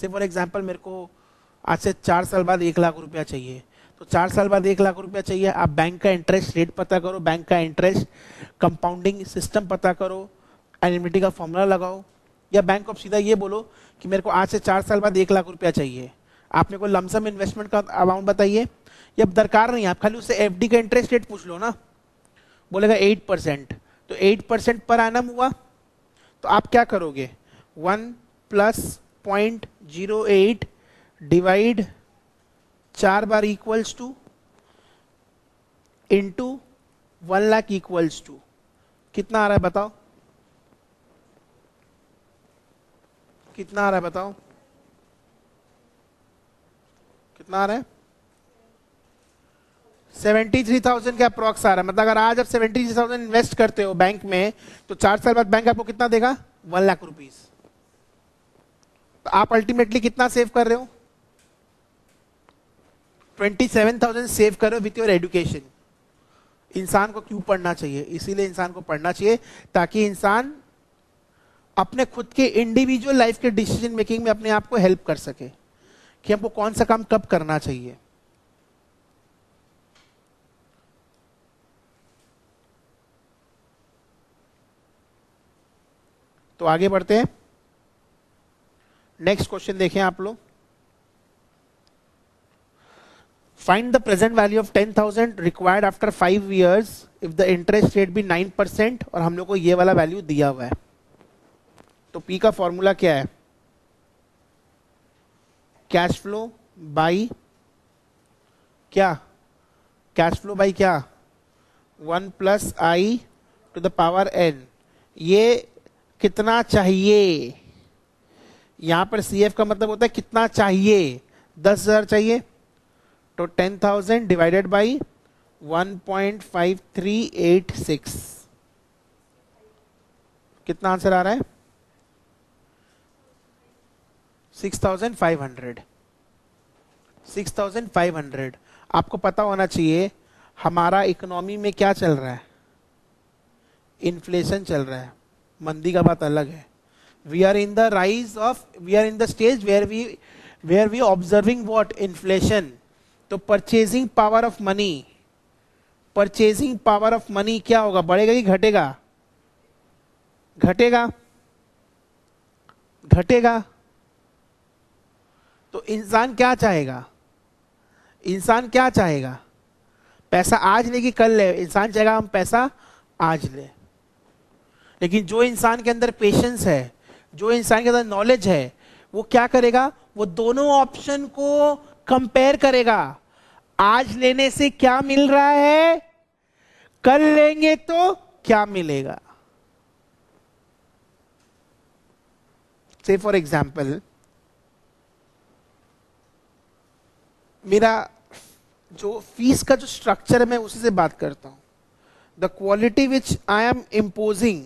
से फॉर एग्जांपल मेरे को आज से चार साल बाद एक लाख रुपया चाहिए, तो चार साल बाद एक लाख रुपया चाहिए। आप बैंक का इंटरेस्ट रेट पता करो, बैंक का इंटरेस्ट कंपाउंडिंग सिस्टम पता करो, एन्युटी का फॉर्मूला लगाओ, या बैंक को सीधा ये बोलो कि मेरे को आज से चार साल बाद एक लाख रुपया चाहिए। आप मेरे को लमसम इन्वेस्टमेंट का अमाउंट बताइए, या दरकार नहीं, आप खाली उससे एफडी का इंटरेस्ट रेट पूछ लो ना, बोलेगा एट परसेंट तो एट परसेंट पर एनम हुआ। तो आप क्या करोगे, one plus point zero eight divide चार बार equals to into one lakh equals to कितना आ रहा है बताओ, कितना आ रहा है बताओ, कितना आ रहा है? सेवेंटी थ्री थाउजेंड के अप्रॉक्स आ रहा है। मतलब अगर आज आप सेवेंटी थ्री थाउजेंड इन्वेस्ट करते हो बैंक में तो चार साल बाद बैंक आपको कितना देगा, वन लाख रुपीस। तो आप अल्टीमेटली कितना सेव कर रहे हो, ट्वेंटी सेवन थाउजेंड सेव कर रहे हो विथ योर एजुकेशन। इंसान को क्यों पढ़ना चाहिए, इसीलिए इंसान को पढ़ना चाहिए ताकि इंसान अपने खुद के इंडिविजुअल लाइफ के डिसीजन मेकिंग में अपने आप को हेल्प कर सके कि हमको कौन सा काम कब करना चाहिए। तो आगे बढ़ते हैं, नेक्स्ट क्वेश्चन देखें आप लोग। Find the present value of ten thousand required after five years if the interest rate be nine percent और हम लोग को ये वाला वैल्यू दिया हुआ है। तो पी का फॉर्मूला क्या है, कैश फ्लो बाई क्या, कैश फ्लो बाई क्या, one plus I to the power n. ये कितना चाहिए, यहाँ पर सी एफ का मतलब होता है कितना चाहिए, दस हज़ार चाहिए तो ten thousand divided by one point five three eight six. कितना आंसर आ रहा है, six thousand five hundred. Six thousand five hundred. आपको पता होना चाहिए हमारा इकोनॉमी में क्या चल रहा है, इन्फ्लेशन चल रहा है, मंदी का बात अलग है। We are in the rise of, we are in the stage where we were we observing what, inflation. तो purchasing power of money, purchasing power of money क्या होगा, बढ़ेगा कि घटेगा, घटेगा घटेगा तो इंसान क्या चाहेगा, इंसान क्या चाहेगा, पैसा आज ले कि कल ले, इंसान चाहेगा हम पैसा आज ले। लेकिन जो इंसान के अंदर पेशेंस है, जो इंसान के अंदर नॉलेज है, वो क्या करेगा, वो दोनों ऑप्शन को कंपेयर करेगा, आज लेने से क्या मिल रहा है, कल लेंगे तो क्या मिलेगा। से फॉर एग्जाम्पल मेरा जो फीस का जो स्ट्रक्चर है मैं उसी से बात करता हूँ। The quality which I am imposing,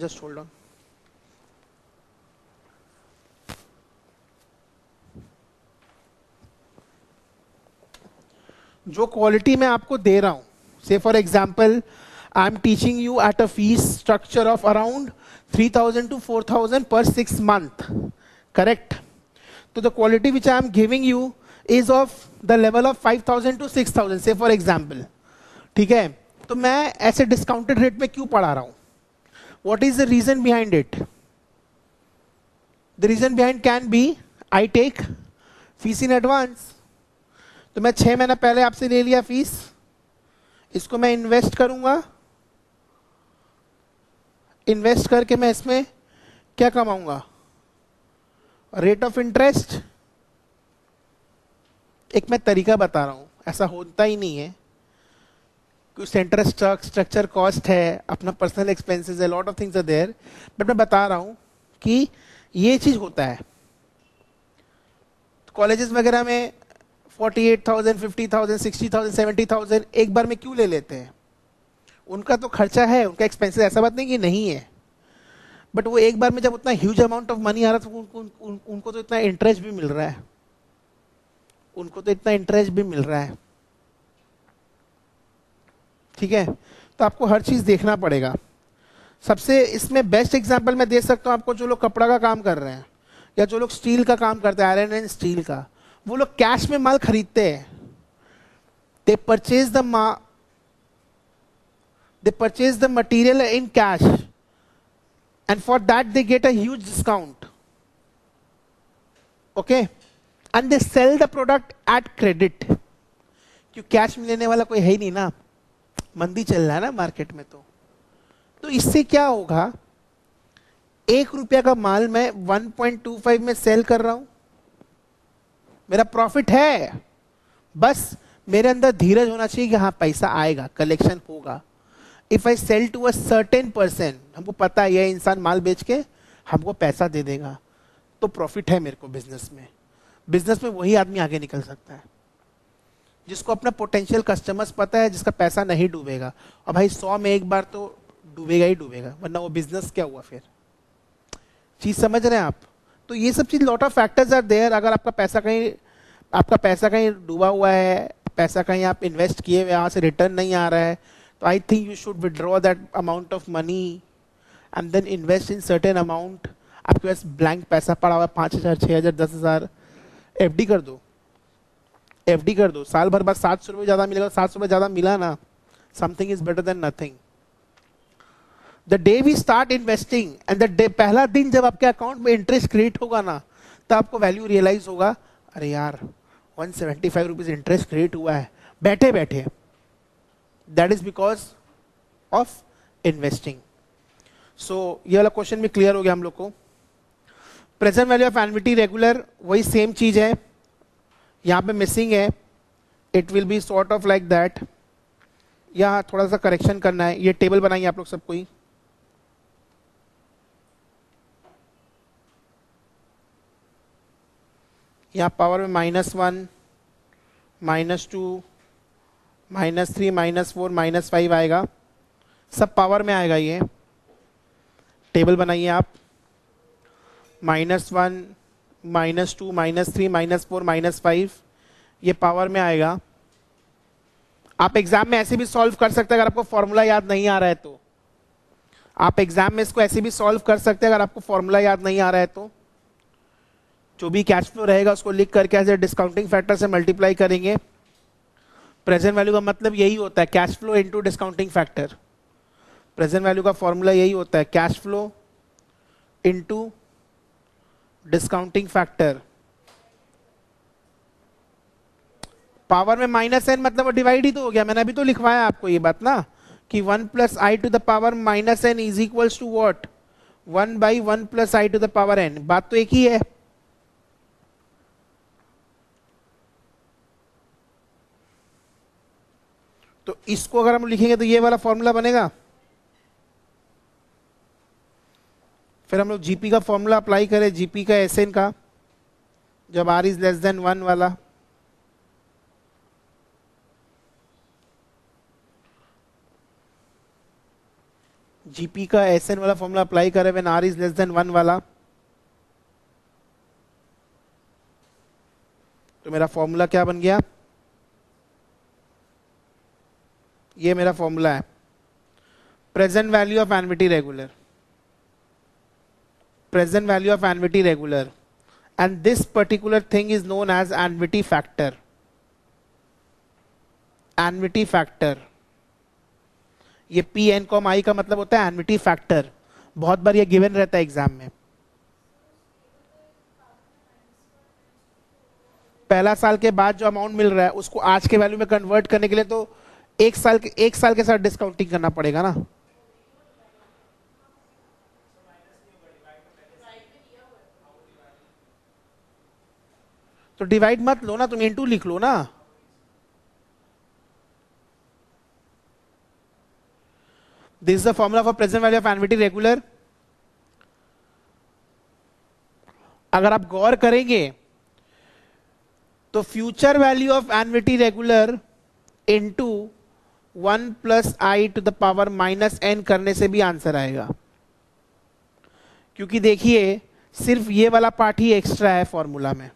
Just hold on. जो क्वालिटी मैं आपको दे रहा हूं, से for example I am teaching you at a fees structure of around three thousand to four thousand per six month, correct. तो the quality which I am giving you is of the level of five thousand to six thousand say for example, ठीक है। तो मैं ऐसे discounted rate में क्यों पढ़ा रहा हूं, what is the reason behind it? The reason behind can be I take fees in advance. तो मैं छः महीना पहले आपसे ले लिया फीस, इसको मैं इन्वेस्ट करूँगा, इन्वेस्ट करके मैं इसमें क्या कमाऊँगा, रेट ऑफ इंटरेस्ट। एक मैं तरीका बता रहा हूँ, ऐसा होता ही नहीं है, सेंटर स्ट्रक्चर कॉस्ट है, अपना पर्सनल एक्सपेंसेस है, lot of things are there, but मैं बता रहा हूँ कि ये चीज़ होता है। कॉलेजेस वगैरह में अड़तालीस हज़ार, पचास हज़ार, साठ हज़ार, सत्तर हज़ार एक बार में क्यों ले लेते हैं? उनका तो खर्चा है, उनका एक्सपेंसेस, ऐसा बात नहीं कि नहीं है, बट वो एक बार में जब उतना ह्यूज अमाउंट ऑफ मनी आ रहा था उनको उन, उन, उनको तो इतना इंटरेस्ट भी मिल रहा है, उनको तो इतना इंटरेस्ट भी मिल रहा है। ठीक है, तो आपको हर चीज़ देखना पड़ेगा। सबसे इसमें बेस्ट एग्जाम्पल मैं दे सकता हूँ आपको, जो लोग कपड़ा का काम कर रहे हैं या जो लोग स्टील का काम करते हैं, आयरन एंड स्टील का, वो लोग कैश में माल खरीदते हैं। दे परचेज द मा they purchase the material in cash and for that they get a huge discount, okay, and they sell the product at credit, क्योंकि कैश में लेने वाला कोई है ही नहीं ना, मंदी चल रहा है ना मार्केट में। तो तो इससे क्या होगा, एक रुपया का माल मैं वन पॉइंट टू फाइव में सेल कर रहा हूं, मेरा प्रॉफिट है, बस मेरे अंदर धीरज होना चाहिए कि हाँ पैसा आएगा, कलेक्शन होगा। If I sell to a certain person, हमको पता है ये इंसान माल बेच के हमको पैसा दे देगा, तो प्रॉफिट है मेरे को बिजनेस में। बिजनेस में वही आदमी आगे निकल सकता है जिसको अपना पोटेंशियल कस्टमर्स पता है, जिसका पैसा नहीं डूबेगा। और भाई सौ में एक बार तो डूबेगा ही डूबेगा, वरना वो बिजनेस क्या हुआ फिर? चीज़ समझ रहे हैं आप? तो ये सब चीज़, lot of factors are there. अगर आपका पैसा कहीं आपका पैसा कहीं डूबा हुआ है, पैसा कहीं आप इन्वेस्ट किए हुए, यहाँ से रिटर्न नहीं आ रहा है, तो I think you should withdraw that amount of money and then invest in certain amount. आपके पास ब्लैंक पैसा पड़ा हुआ है, पाँच हज़ार, छः हज़ार, दस हज़ार, एफ डी कर दो, एफ डी कर दो। साल भर बाद सात सौ रुपये ज़्यादा मिलेगा, सात सौ रुपये ज़्यादा मिला ना, something is better than nothing. The day we start investing and the day, पहला दिन जब आपके अकाउंट में इंटरेस्ट क्रिएट होगा ना, तब आपको वैल्यू रियलाइज होगा, अरे यार one seventy five rupees interest create हुआ है बैठे बैठे। That is because of investing. So ये वाला क्वेश्चन भी क्लियर हो गया हम लोग को। Present value of annuity regular, वही सेम चीज़ है, यहाँ पे मिसिंग है, it will be sort of like that. यहाँ थोड़ा सा करेक्शन करना है, ये टेबल बनाइए आप लोग सबको ही। यहाँ पावर में minus one, minus two, minus three, minus four, minus five आएगा, सब पावर में आएगा। ये टेबल बनाइए आप, minus one, minus two, minus three, minus four, minus five, ये पावर में आएगा। आप एग्जाम में ऐसे भी सॉल्व कर सकते हैं अगर आपको फॉर्मूला याद नहीं आ रहा है तो। आप एग्जाम में इसको ऐसे भी सॉल्व कर सकते हैं अगर आपको फॉर्मूला याद नहीं आ रहा है तो। जो भी कैश फ्लो रहेगा उसको लिख करके ऐसे डिस्काउंटिंग फैक्टर से मल्टीप्लाई करेंगे। प्रेजेंट वैल्यू का मतलब यही होता है, cash flow into discounting factor. Present value का फॉर्मूला यही होता है, cash flow into discounting factor. Power में माइनस एन, मतलब वो डिवाइड ही तो हो गया, मैंने अभी तो लिखवाया आपको ये बात ना, कि one plus I to the power minus n is equals to what, one by one plus I to the power n. बात तो एक ही है। तो इसको अगर हम लिखेंगे तो ये वाला फॉर्मूला बनेगा। फिर हम लोग जीपी का फॉर्मूला अप्लाई करें, जीपी का एसएन का, जब r is less than one वाला। जीपी का एसएन वाला फॉर्मूला अप्लाई करें when r is less than one वाला, तो मेरा फॉर्मूला क्या बन गया? ये मेरा फॉर्मूला है, present value of annuity regular, present value of annuity regular, and this particular thing is known as annuity factor. Annuity factor, ये पी एन कॉम आई का मतलब होता है एन्युटी फैक्टर। बहुत बार ये गिवन रहता है एग्जाम में। पहला साल के बाद जो अमाउंट मिल रहा है उसको आज के वैल्यू में कन्वर्ट करने के लिए तो एक साल के एक साल के साथ डिस्काउंटिंग करना पड़ेगा ना। तो डिवाइड मत लो ना, तुम इनटू लिख लो ना। This is the formula for present value of annuity regular. अगर आप गौर करेंगे तो future value of annuity regular into one plus I to the power minus n करने से भी आंसर आएगा, क्योंकि देखिए सिर्फ ये वाला पार्ट ही एक्स्ट्रा है फॉर्मूला में,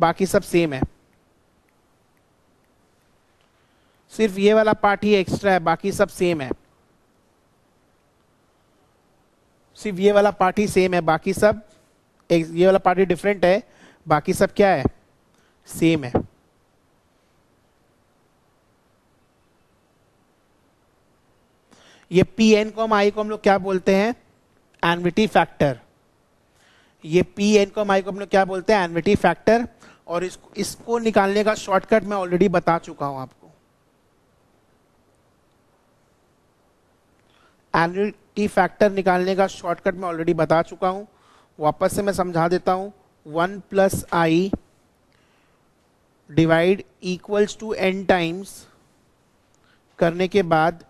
बाकी सब सेम है। सिर्फ ये वाला पार्ट ही एक्स्ट्रा है बाकी सब सेम है सिर्फ ये वाला पार्ट ही सेम है बाकी सब ये वाला पार्ट ही डिफरेंट है, बाकी सब क्या है, सेम है। ये पी एन कॉम आई को हम लोग क्या बोलते हैं, एन्युटी फैक्टर। ये पी एन कॉम आई को हम लोग क्या बोलते हैं, एन्युटी फैक्टर। और इसको इसको निकालने का शॉर्टकट मैं ऑलरेडी बता चुका हूं आपको। एन्युटी फैक्टर निकालने का शॉर्टकट मैं ऑलरेडी बता चुका हूं, वापस से मैं समझा देता हूं। One plus i divide equals to n times करने के बाद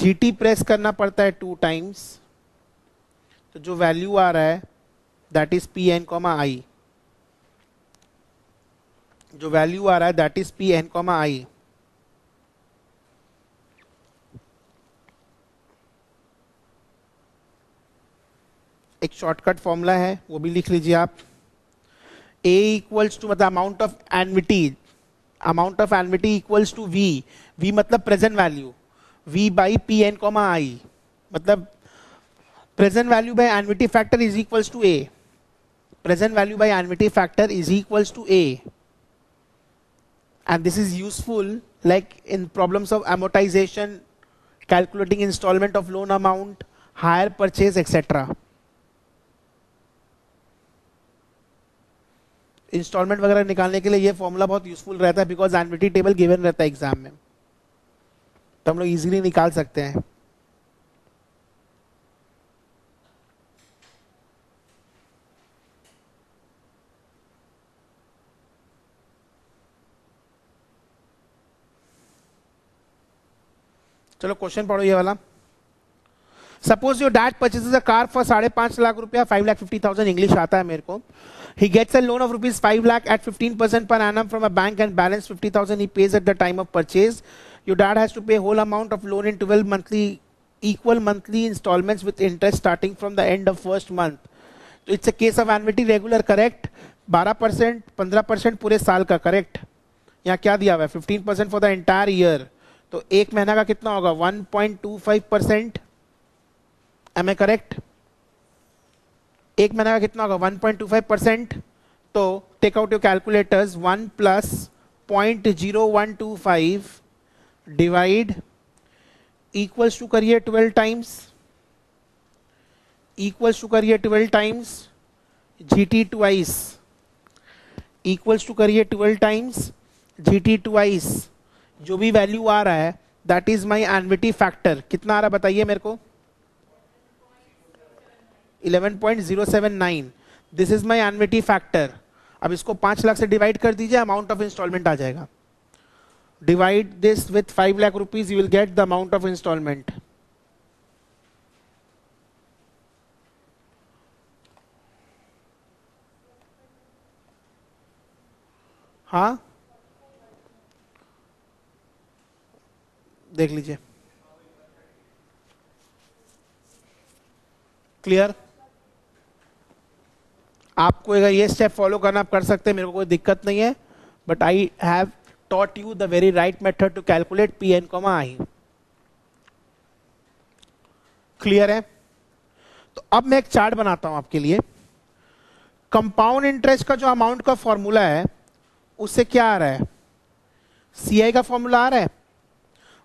जी टी प्रेस करना पड़ता है टू टाइम्स, तो जो वैल्यू आ रहा है that is p n comma i, जो वैल्यू आ रहा है that is p n comma i. एक शॉर्टकट फॉर्मूला है वो भी लिख लीजिए आप। A इक्वल्स टू मतलब amount of annuity, amount of annuity equals to V, V मतलब present value, V by p n comma i, मतलब present value by annuity factor is equals to A, present value by annuity factor is equals to A, and this is useful like in problems of amortization, calculating instalment of loan amount, hire purchase etcetera. Instalment वगैरह निकालने के लिए ये formula बहुत useful रहता है, because annuity table given रहता है एग्जाम में, तो हम लोग इजीली निकाल सकते हैं। चलो क्वेश्चन पढ़ो ये वाला। Suppose your dad purchases a car for साढ़े पांच लाख रुपया, five lakh fifty thousand English आता है मेरे को। He gets a loan of rupees five lakh at fifteen percent per annum from a bank and balance fifty thousand he pays at the time of purchase. Your dad has to pay whole amount of loan in twelve monthly equal monthly installments with interest starting from the end of first month. So it's a case of annuity regular, correct? बारह percent, पंद्रह percent पूरे साल का, correct? यहाँ क्या दिया हुआ है? fifteen percent for the entire year. तो एक महीना का कितना होगा? one point two five percent. Am I correct? एक महीना का कितना होगा? One point two five percent. तो take out your calculators, one plus point zero one two five divide equals to करिए ट्वेल्व टाइम्स, इक्वल्स टू करिए twelve times G T twice, equals to करिए twelve times G T twice. जो भी value आ रहा है that is my annuity factor. कितना आ रहा है बताइए मेरे को? Eleven point zero seven nine. This is my annuity factor. अब इसको पाँच लाख से डिवाइड कर दीजिए, अमाउंट ऑफ इंस्टॉलमेंट आ जाएगा। Divide this with five lakh rupees, you will get the amount of instalment. हाँ देख लीजिए, क्लियर? आपको अगर ये स्टेप फॉलो करना आप कर सकते हैं, मेरे को कोई दिक्कत नहीं है, but I have taught you the very right method to calculate p n comma i. Clear है? तो अब मैं एक चार्ट बनाता हूं आपके लिए। कंपाउंड इंटरेस्ट का जो अमाउंट का फॉर्मूला है उससे क्या आ रहा है? सी आई का फॉर्मूला आ रहा है,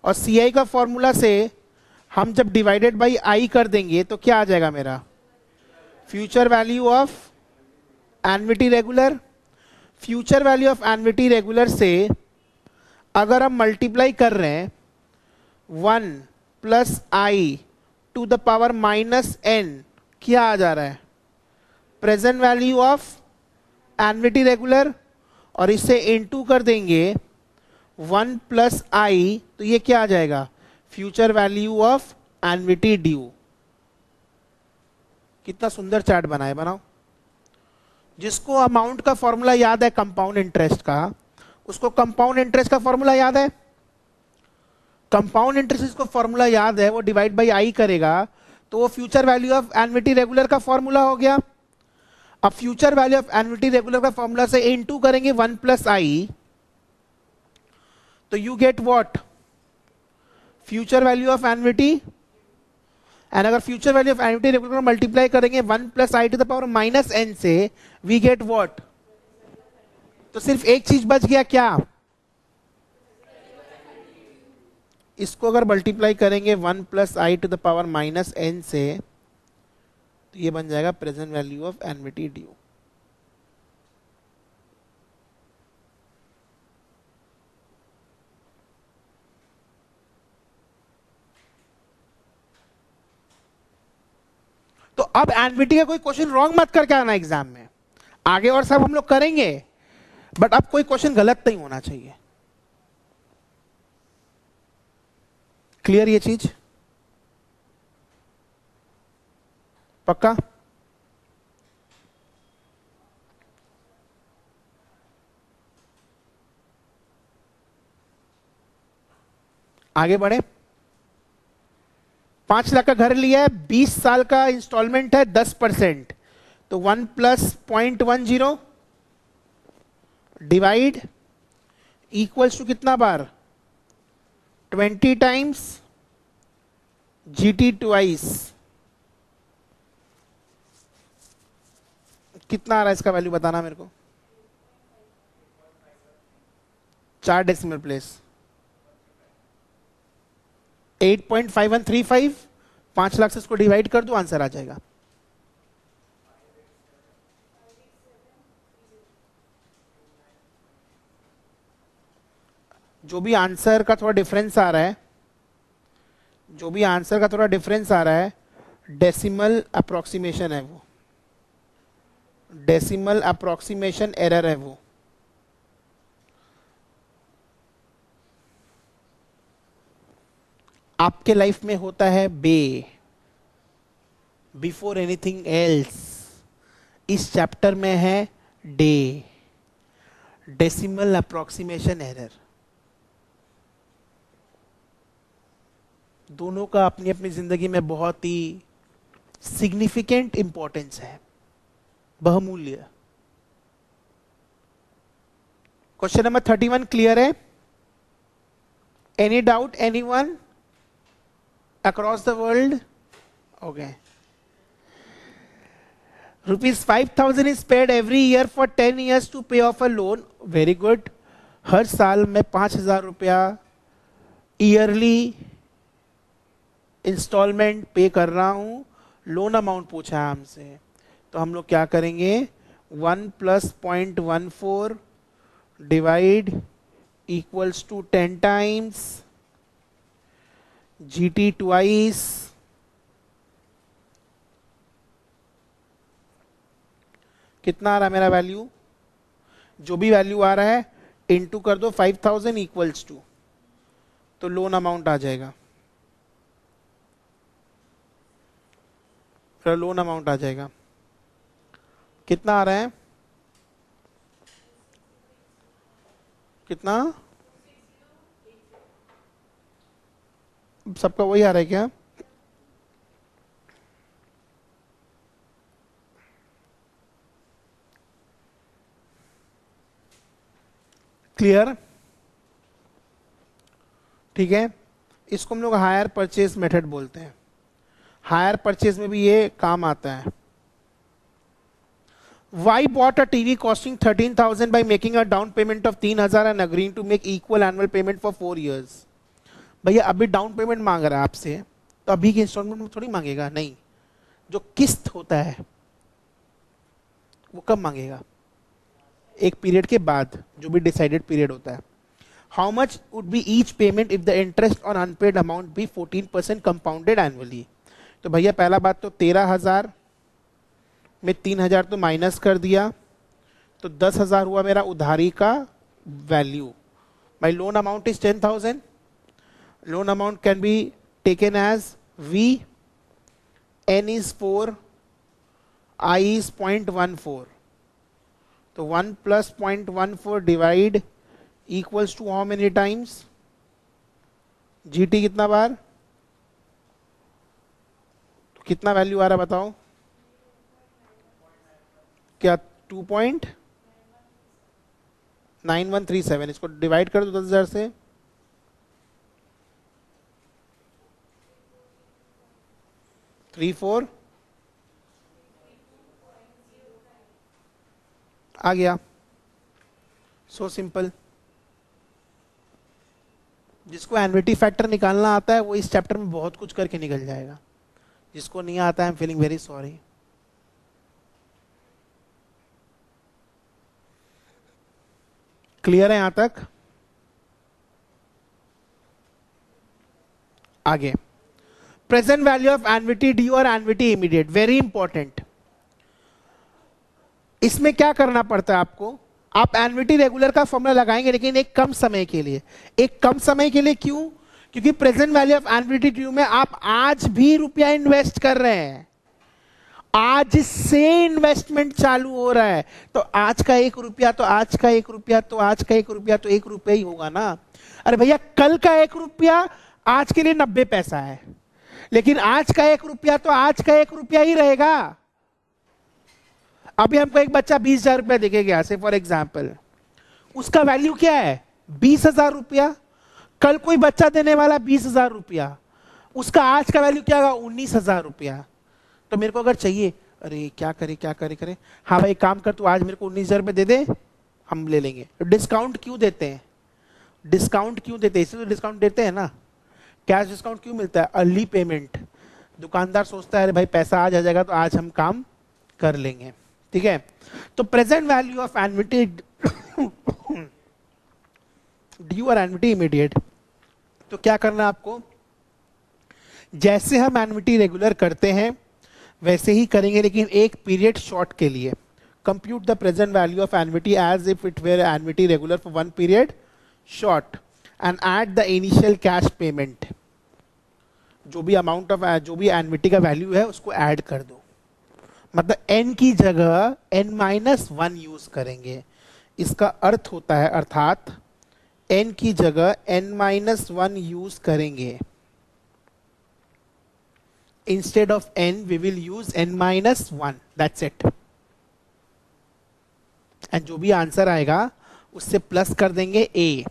और सी आई का फॉर्मूला से हम जब डिवाइडेड बाई आई कर देंगे तो क्या आ जाएगा मेरा? Future value of annuity regular. Future value of annuity regular से अगर हम मल्टीप्लाई कर रहे हैं one plus I to the power minus n, क्या आ जा रहा है? Present value of annuity regular, और इससे इनटू कर देंगे वन प्लस आई, तो ये क्या आ जाएगा? Future value of annuity due. कितना सुंदर चार्ट बनाए, बनाओ। जिसको अमाउंट का फॉर्मूला याद है कंपाउंड इंटरेस्ट का, उसको कंपाउंड इंटरेस्ट का फॉर्मूला याद है, कंपाउंड इंटरेस्ट को फॉर्मूला याद है, वो डिवाइड बाई आई करेगा तो वो future value of annuity regular का फॉर्मूला हो गया। अब future value of annuity regular का फॉर्मूला से इनटू करेंगे वन प्लस आई, तो you get what, future value of annuity. And अगर future value of annuity regular multiply करेंगे one plus I to the power minus n से, we get what. तो सिर्फ एक चीज बच गया, क्या, इसको अगर मल्टीप्लाई करेंगे one plus I to the power minus n से तो ये बन जाएगा present value of annuity due. तो अब एन्युटी का कोई क्वेश्चन रॉन्ग मत करके आना एग्जाम में, आगे और सब हम लोग करेंगे बट अब कोई क्वेश्चन गलत नहीं होना चाहिए। क्लियर ये चीज, पक्का? आगे बढ़े। पांच लाख का घर लिया है, बीस साल का इंस्टॉलमेंट है दस परसेंट, तो one plus point one zero divide equals to कितना बार, twenty times G T twice. कितना आ रहा है इसका वैल्यू बताना मेरे को, चार decimal place, eight point five one three five, पांच लाख से इसको डिवाइड कर दो, आंसर आ जाएगा। जो भी आंसर का थोड़ा डिफरेंस आ रहा है, जो भी आंसर का थोड़ा डिफरेंस आ रहा है, डेसिमल अप्रोक्सीमेशन है वो, डेसिमल अप्रोक्सीमेशन एरर है वो। आपके लाइफ में होता है बे, बिफोर एनीथिंग एल्स, इस चैप्टर में है डे, डेसिमल अप्रोक्सीमेशन एरर। दोनों का अपनी अपनी जिंदगी में बहुत ही सिग्निफिकेंट इंपॉर्टेंस है, बहुमूल्य। Question number thirty one clear है? Any doubt any one across the world? Okay. Rupees five thousand is paid every year for ten years to pay off a loan. Very good. हर साल में पाँच हज़ार रुपया yearly instalment पे कर रहा हूँ। लोन अमाउंट पूछा है हमसे, तो हम लोग क्या करेंगे, one plus point one four divide equals to ten times G T twice कितना आ रहा है मेरा वैल्यू, जो भी वैल्यू आ रहा है इनटू कर दो फाइव थाउजेंड इक्वल्स टू, तो लोन अमाउंट आ जाएगा, तो लोन अमाउंट आ जाएगा। कितना आ रहा है, कितना सबका वही आ रहा है क्या, क्लियर? ठीक है, इसको हम लोग हायर परचेज मेथड बोलते हैं। हायर परचेज में भी ये काम आता है। Y bought a TV costing thirteen thousand by making a down payment of तीन हजार and agreeing to make equal annual payment for four years. भैया अभी डाउन पेमेंट मांग रहा है आपसे, तो अभी के इंस्टॉलमेंट में थोड़ी मांगेगा, नहीं, जो किस्त होता है वो कब मांगेगा, एक पीरियड के बाद, जो भी डिसाइडेड पीरियड होता है। How much would be each payment if the interest on unpaid amount be fourteen percent compounded annually. तो भैया पहला बात तो तेरह हजार में तीन हजार तो माइनस कर दिया, तो दस हजार हुआ मेरा उधारी का value. My loan amount is ten thousand, loan amount can be taken as V, N is four, I is zero point one four. So one plus zero point one four divide equals to how many times? G T कितना बार? तो कितना value आ रहा बताओ? क्या two point nine one three seven? इसको divide कर दो दस हजार से, थ्री फोर आ गया. So simple. जिसको एन्युटी फैक्टर निकालना आता है वो इस चैप्टर में बहुत कुछ करके निकल जाएगा. जिसको नहीं आता है, I am feeling very sorry. Clear है यहां तक? आगे, present value of annuity due और एन्युटी इमीडिएट, वेरी इंपॉर्टेंट. इसमें क्या करना पड़ता है आपको? आप एन्युटी रेगुलर का फॉर्मूला लगाएंगे, लेकिन एक कम समय के लिए. एक कम समय के लिए क्यों? क्योंकि present value of annuity due में आप आज भी रुपया इन्वेस्ट कर रहे हैं, आज से इन्वेस्टमेंट चालू हो रहा है. तो आज का एक रुपया तो आज का एक रुपया तो आज का एक रुपया तो एक रुपया ही होगा ना. अरे भैया, कल का एक रुपया आज के लिए नब्बे पैसा है, लेकिन आज का एक रुपया तो आज का एक रुपया ही रहेगा. अभी हमको एक बच्चा बीस हजार रुपया देके गया से फॉर एग्जाम्पल, उसका वैल्यू क्या है? बीस हजार रुपया. कल कोई बच्चा देने वाला बीस हजार रुपया, उसका आज का वैल्यू क्या होगा? उन्नीस हजार रुपया. तो मेरे को अगर चाहिए, अरे क्या करे क्या करे करे, हाँ भाई काम कर, तू आज मेरे को उन्नीस हजार रुपये दे दे, हम ले लेंगे. डिस्काउंट क्यों देते हैं? डिस्काउंट क्यों देते हैं? इसलिए तो डिस्काउंट देते हैं ना. कैश डिस्काउंट क्यों मिलता है? Early payment. दुकानदार सोचता है अरे भाई पैसा आज आ जाएगा तो आज हम काम कर लेंगे. ठीक है, तो present value of annuity due और एन्युटी इमीडिएट. तो क्या करना है आपको? जैसे हम एन्युटी रेगुलर करते हैं वैसे ही करेंगे, लेकिन एक पीरियड शॉर्ट के लिए. Compute the present value of annuity as if it were annuity regular for one period short and add the initial cash payment. जो भी अमाउंट ऑफ जो भी एन्युटी का वैल्यू है उसको ऐड कर दो. मतलब n की जगह n माइनस वन यूज करेंगे. इसका अर्थ होता है, अर्थात n की जगह n माइनस वन यूज करेंगे. Instead of n we will use n minus one. That's it. And जो भी आंसर आएगा उससे प्लस कर देंगे a.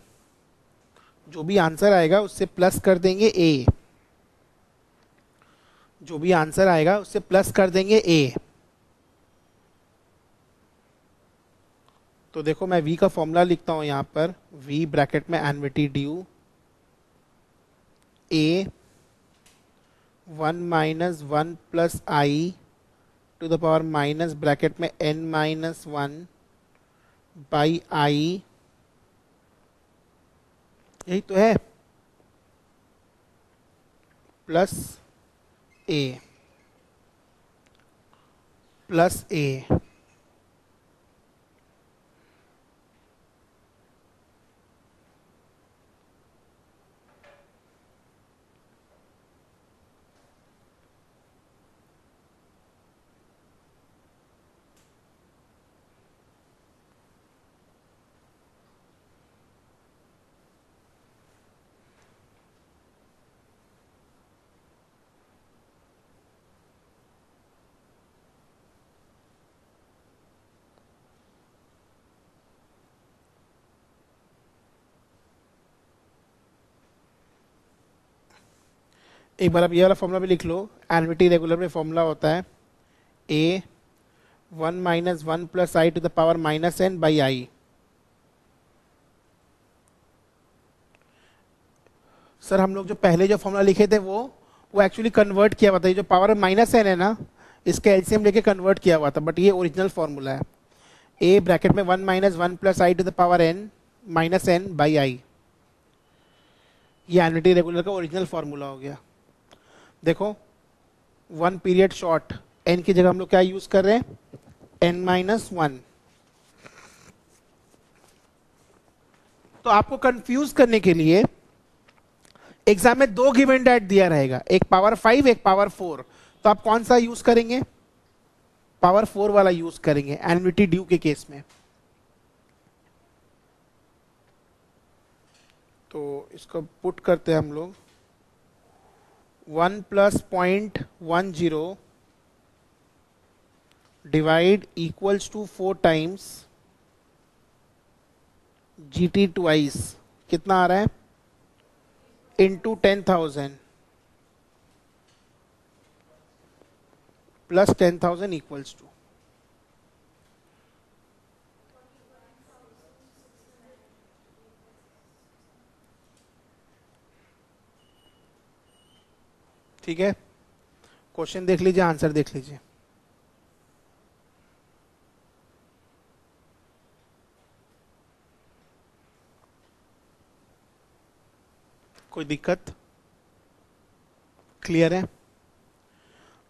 जो भी आंसर आएगा उससे प्लस कर देंगे a. जो भी आंसर आएगा उससे प्लस कर देंगे a. तो देखो मैं V का फॉर्मूला लिखता हूं यहां पर. V ब्रैकेट में annuity due A one minus one plus I to the power minus bracket में n minus one by i. यही तो है, प्लस a प्लस a. एक बार आप ये वाला फॉर्मूला भी लिख लो. एन्युटी रेगुलर में फॉर्मूला होता है A one minus one plus I to the power minus n by i. Sir हम लोग जो पहले जो फॉर्मूला लिखे थे वो वो एक्चुअली कन्वर्ट किया हुआ था. ये जो पावर माइनस एन है ना, इसके एलसीएम लेके कन्वर्ट किया हुआ था, बट ये ओरिजिनल फॉर्मूला है. ए ब्रैकेट में one minus one plus I to the power N minus n by i. ये एन्युटी रेगुलर का ओरिजिनल फॉर्मूला हो गया. देखो वन पीरियड शॉर्ट, n की जगह हम लोग क्या यूज कर रहे हैं? n minus one. तो आपको कंफ्यूज करने के लिए एग्जाम में दो गिवन डेट दिया रहेगा, एक पावर फाइव एक पावर फोर. तो आप कौन सा यूज करेंगे? पावर फोर वाला यूज करेंगे एन्युटी ड्यू के केस में. तो इसको पुट करते हैं हम लोग one plus point one zero divide equals to four times G T twice कितना आ रहा है into ten thousand plus ten thousand equals to ठीक है। क्वेश्चन देख लीजिए, आंसर देख लीजिए। कोई दिक्कत? क्लियर है?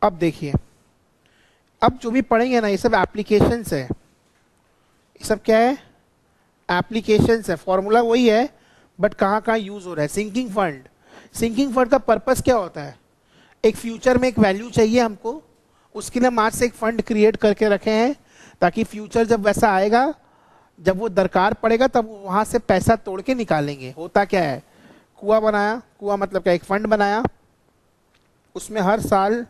अब देखिए, अब जो भी पढ़ेंगे ना ये सब एप्लीकेशंस है, ये सब क्या है? एप्लीकेशंस है। फॉर्मूला वही है बट कहाँ कहाँ यूज हो रहा है। सिंकिंग फंड, सिंकिंग फंड का पर्पस क्या होता है? एक फ्यूचर में एक वैल्यू चाहिए हमको, उसके लिए हम आज से एक फंड क्रिएट करके रखे हैं ताकि फ्यूचर जब वैसा आएगा, जब वो दरकार पड़ेगा तब वहाँ से पैसा तोड़ के निकालेंगे। होता क्या है, कुआं बनाया, कुआं मतलब क्या, एक फंड बनाया, उसमें हर साल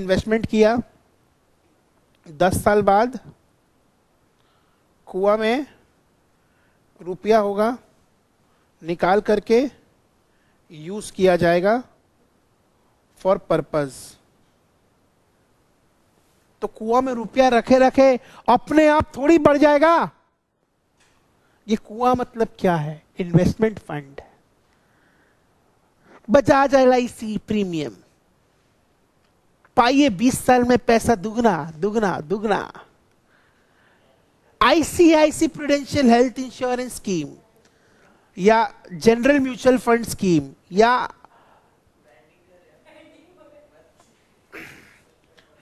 इन्वेस्टमेंट किया, दस साल बाद कुआं में रुपया होगा, निकाल करके यूज किया जाएगा फॉर पर्पज। तो कुआ में रुपया रखे रखे अपने आप थोड़ी बढ़ जाएगा। ये कुआ मतलब क्या है? इन्वेस्टमेंट फंड है। Bajaj L I C premium पाइए बीस साल में पैसा दुगना दुगना दुगना। ICICI Prudential health insurance scheme या जनरल म्यूचुअल फंड स्कीम या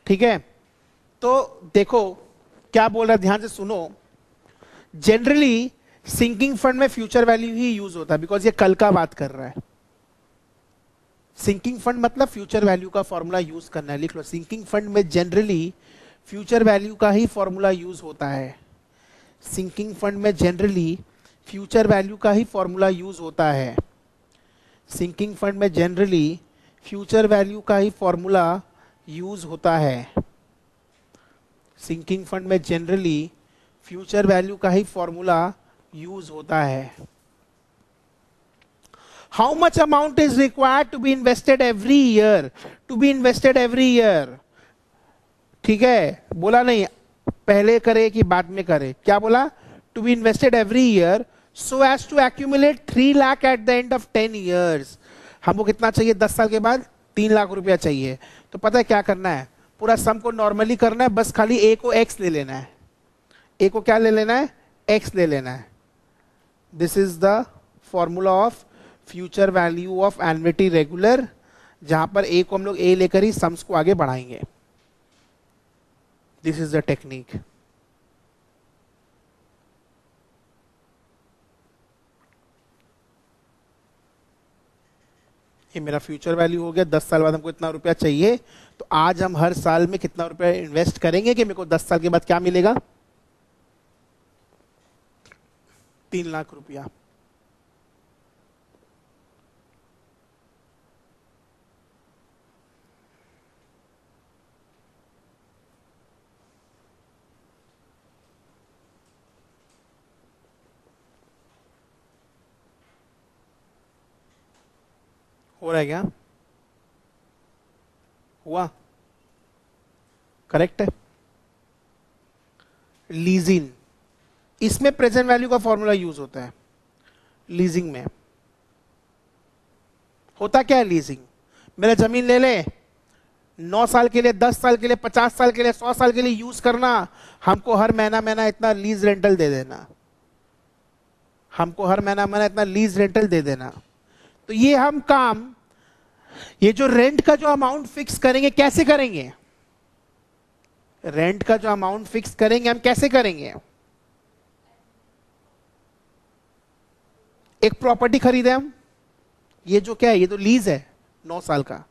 ठीक है। तो देखो क्या बोल रहा है, ध्यान से सुनो। जनरली सिंकिंग फंड में फ्यूचर वैल्यू ही यूज होता है बिकॉज ये कल का बात कर रहा है। सिंकिंग फंड मतलब फ्यूचर वैल्यू का फॉर्मूला यूज करना है, लिख लो। सिंकिंग फंड में जनरली फ्यूचर वैल्यू का ही फॉर्मूला यूज होता है। सिंकिंग फंड में जनरली फ्यूचर वैल्यू का ही फॉर्मूला यूज होता है। सिंकिंग फंड में जनरली फ्यूचर वैल्यू का ही फॉर्मूला यूज होता है। सिंकिंग फंड में जनरली फ्यूचर वैल्यू का ही फॉर्मूला यूज होता है। How much amount is required to be invested every year, to be invested every year. ठीक है, बोला नहीं पहले करे कि बाद में करे, क्या बोला? To be invested every year so as to accumulate three lakh at the end of ten years. हमको कितना चाहिए? दस साल के बाद तीन लाख रुपया चाहिए। तो पता है क्या करना है, पूरा सम को नॉर्मली करना है, बस खाली ए को एक्स ले लेना है। ए को क्या ले लेना है? एक्स ले लेना है। This is the formula of future value of annuity regular, जहां पर ए को हम लोग ए लेकर ही सम्स को आगे बढ़ाएंगे। This is the technique. ये मेरा फ्यूचर वैल्यू हो गया, दस साल बाद हमको इतना रुपया चाहिए, तो आज हम हर साल में कितना रुपया इन्वेस्ट करेंगे कि मेरे को दस साल के बाद क्या मिलेगा? तीन लाख रुपया। हो रहा है क्या? हुआ? करेक्ट है। लीजिंग, इसमें प्रेजेंट वैल्यू का फॉर्मूला यूज होता है। लीजिंग में होता क्या है? लीजिंग, मेरा जमीन ले ले, नौ साल के लिए, दस साल के लिए, पचास साल के लिए, सौ साल के लिए यूज करना, हमको हर महीना महीना इतना लीज रेंटल दे देना, हमको हर महीना महीना इतना लीज रेंटल दे देना। तो ये हम काम, ये जो रेंट का जो अमाउंट फिक्स करेंगे कैसे करेंगे? रेंट का जो अमाउंट फिक्स करेंगे हम कैसे करेंगे? एक प्रॉपर्टी खरीदे हम, ये जो क्या है, ये तो लीज है नौ साल का।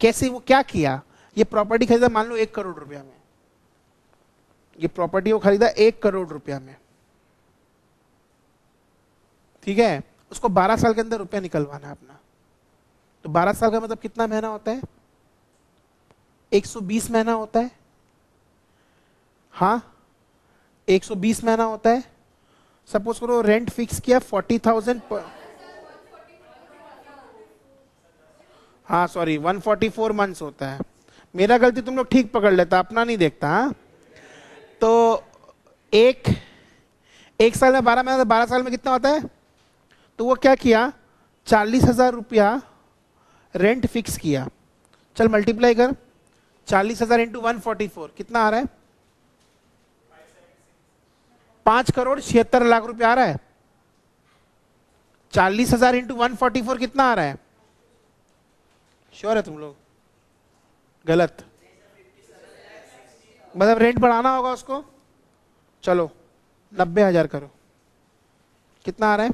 कैसे वो क्या किया, ये प्रॉपर्टी खरीदा मान लो एक करोड़ रुपया में, ये प्रॉपर्टी वो खरीदा एक करोड़ रुपया में, ठीक है। उसको बारह साल के अंदर रुपया निकलवाना है अपना। तो बारह साल का मतलब कितना महीना होता है? एक सौ बीस महीना होता है। हाँ, एक सौ बीस महीना होता है। सपोज करो रेंट फिक्स किया चालीस हज़ार पर, हाँ सॉरी एक सौ चौवालीस मंथ्स होता है। मेरा गलती तुम लोग ठीक पकड़ लेता, अपना नहीं देखता। हाँ, तो एक एक साल में बारह महीना, बारह साल में कितना होता है? तो वो क्या किया, चालीस हजार रुपया रेंट फिक्स किया। चल मल्टीप्लाई कर, चालीस हजार इंटू एक सौ चौवालीस कितना आ रहा है? पांच करोड़ छिहत्तर लाख रुपया आ रहा है। चालीस हजार इंटू एक सौ चौवालीस कितना आ रहा है? श्योर है तुम लोग? गलत, मतलब रेंट बढ़ाना होगा उसको। चलो नब्बे हजार करो, कितना आ रहा है?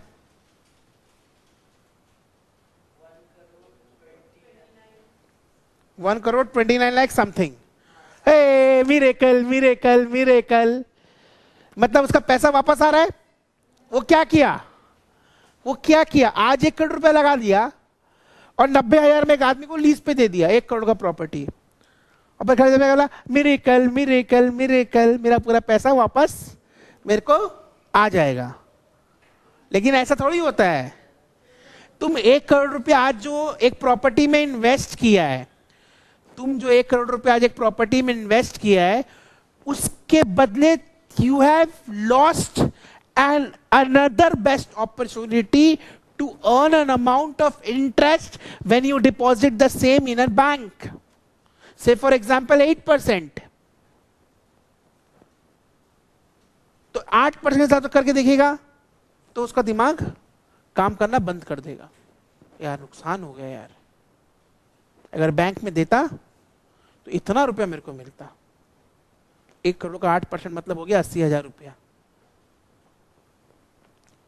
One crore twenty nine lakh something. Hey miracle miracle miracle, मतलब उसका पैसा वापस आ रहा है। वो क्या किया, वो क्या किया, आज एक करोड़ रुपया लगा दिया और नब्बे हजार में एक आदमी को लीज पे दे दिया, एक करोड़ का प्रॉपर्टी। और फिर खरीदने वाला मिरेकल मिरेकल मिरेकल, मेरा पूरा पैसा वापस मेरे को आ जाएगा। लेकिन ऐसा थोड़ी होता है। तुम एक करोड़ रुपया आज जो एक प्रॉपर्टी में इन्वेस्ट किया है, तुम जो एक करोड़ रुपया आज एक प्रॉपर्टी में इन्वेस्ट किया है, उसके बदले you have lost an another best opportunity to earn an amount of interest when you deposit the same in a bank, say for example eight percent. तो आठ परसेंट के साथ तो करके देखिएगा, तो उसका दिमाग काम करना बंद कर देगा। यार नुकसान हो गया यार, अगर बैंक में देता तो इतना रुपया मेरे को मिलता। एक करोड़ का आठ परसेंट मतलब हो गया अस्सी हजार रुपया।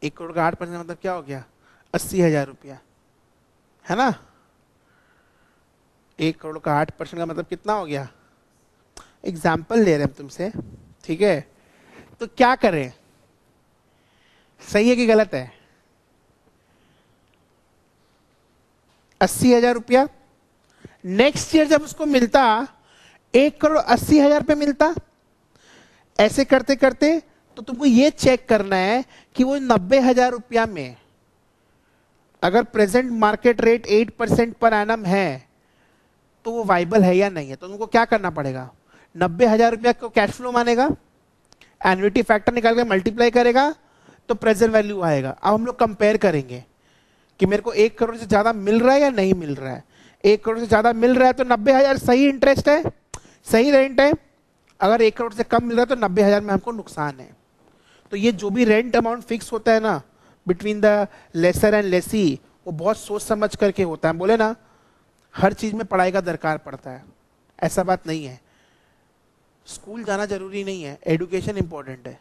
एक करोड़ का आठ परसेंट मतलब क्या हो गया? अस्सी हजार रुपया, है ना? एक करोड़ का आठ परसेंट का मतलब कितना हो गया? एग्जाम्पल ले रहे हैं हम तुमसे, ठीक है? तो क्या करें, सही है कि गलत है? अस्सी हजार रुपया नेक्स्ट ईयर जब उसको मिलता, एक करोड़ अस्सी हजार पे मिलता। ऐसे करते करते तो तुमको ये चेक करना है कि वो नब्बे हजार रुपया में अगर present market rate eight percent per annum है तो वो वाइबल है या नहीं है। तो तुमको क्या करना पड़ेगा, नब्बे हजार रुपया को कैश फ्लो मानेगा, एन्युटी फैक्टर निकाल के मल्टीप्लाई करेगा तो प्रेजेंट वैल्यू आएगा। अब हम लोग कंपेयर करेंगे कि मेरे को एक करोड़ से ज्यादा मिल रहा है या नहीं मिल रहा है। एक करोड़ से ज्यादा मिल रहा है तो नब्बे हजार सही इंटरेस्ट है, सही रेंट है। अगर एक करोड़ से कम मिल रहा है तो नब्बे हजार में हमको नुकसान है। तो ये जो भी रेंट अमाउंट फिक्स होता है ना between the lessor and lessee, वो बहुत सोच समझ करके होता है। बोले ना हर चीज में पढ़ाई का दरकार पड़ता है, ऐसा बात नहीं है। स्कूल जाना जरूरी नहीं है, एडुकेशन इंपॉर्टेंट है,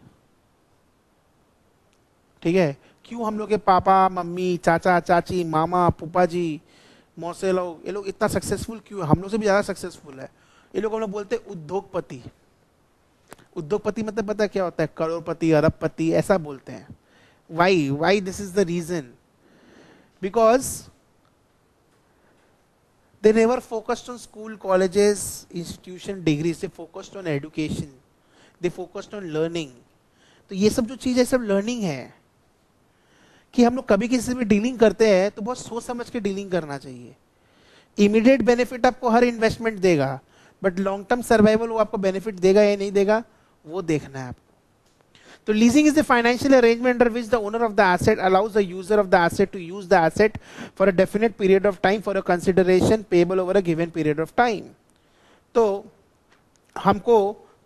ठीक है? क्यों हम लोग के पापा मम्मी चाचा चाची मामा फूफा जी मौसे लोग, ये लोग इतना सक्सेसफुल क्यों, हम लोग से भी ज़्यादा सक्सेसफुल है ये लोग। हम लोग बोलते हैं उद्योगपति। उद्योगपति मतलब पता क्या होता है, करोड़पति अरबपति ऐसा बोलते हैं। Why why this is the reason, because they never focused on school colleges institution degrees, they focused on education, they focused on learning. तो ये सब जो चीज़ है सब लर्निंग है। कि हम लोग कभी किसी से भी डीलिंग करते हैं तो बहुत सोच समझ के डीलिंग करना चाहिए। इमीडिएट बेनिफिट आपको हर इन्वेस्टमेंट देगा, बट लॉन्ग टर्म सर्वाइवल वो आपको बेनिफिट देगा या नहीं देगा वो देखना है आपको। तो leasing is the financial arrangement under which the owner of the asset allows the user of the asset to use the asset for a definite period of time for a consideration payable over a given period of time. तो हमको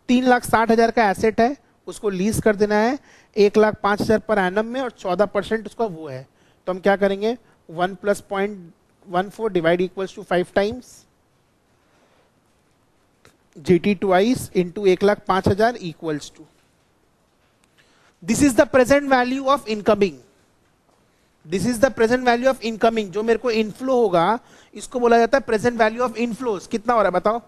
तीन लाख साठ हजार का asset है, उसको lease कर देना है एक लाख पाँच हज़ार पर एनम में, और चौदह परसेंट उसका वो है। तो हम क्या करेंगे, one plus point one four divide equals to five times G T twice into एक लाख पाँच हज़ार equals to, this is the present value of incoming, this is the present value of incoming. जो मेरे को इनफ्लो होगा इसको बोला जाता है प्रेजेंट वैल्यू ऑफ इनफ्लोज। कितना हो रहा है बताओ,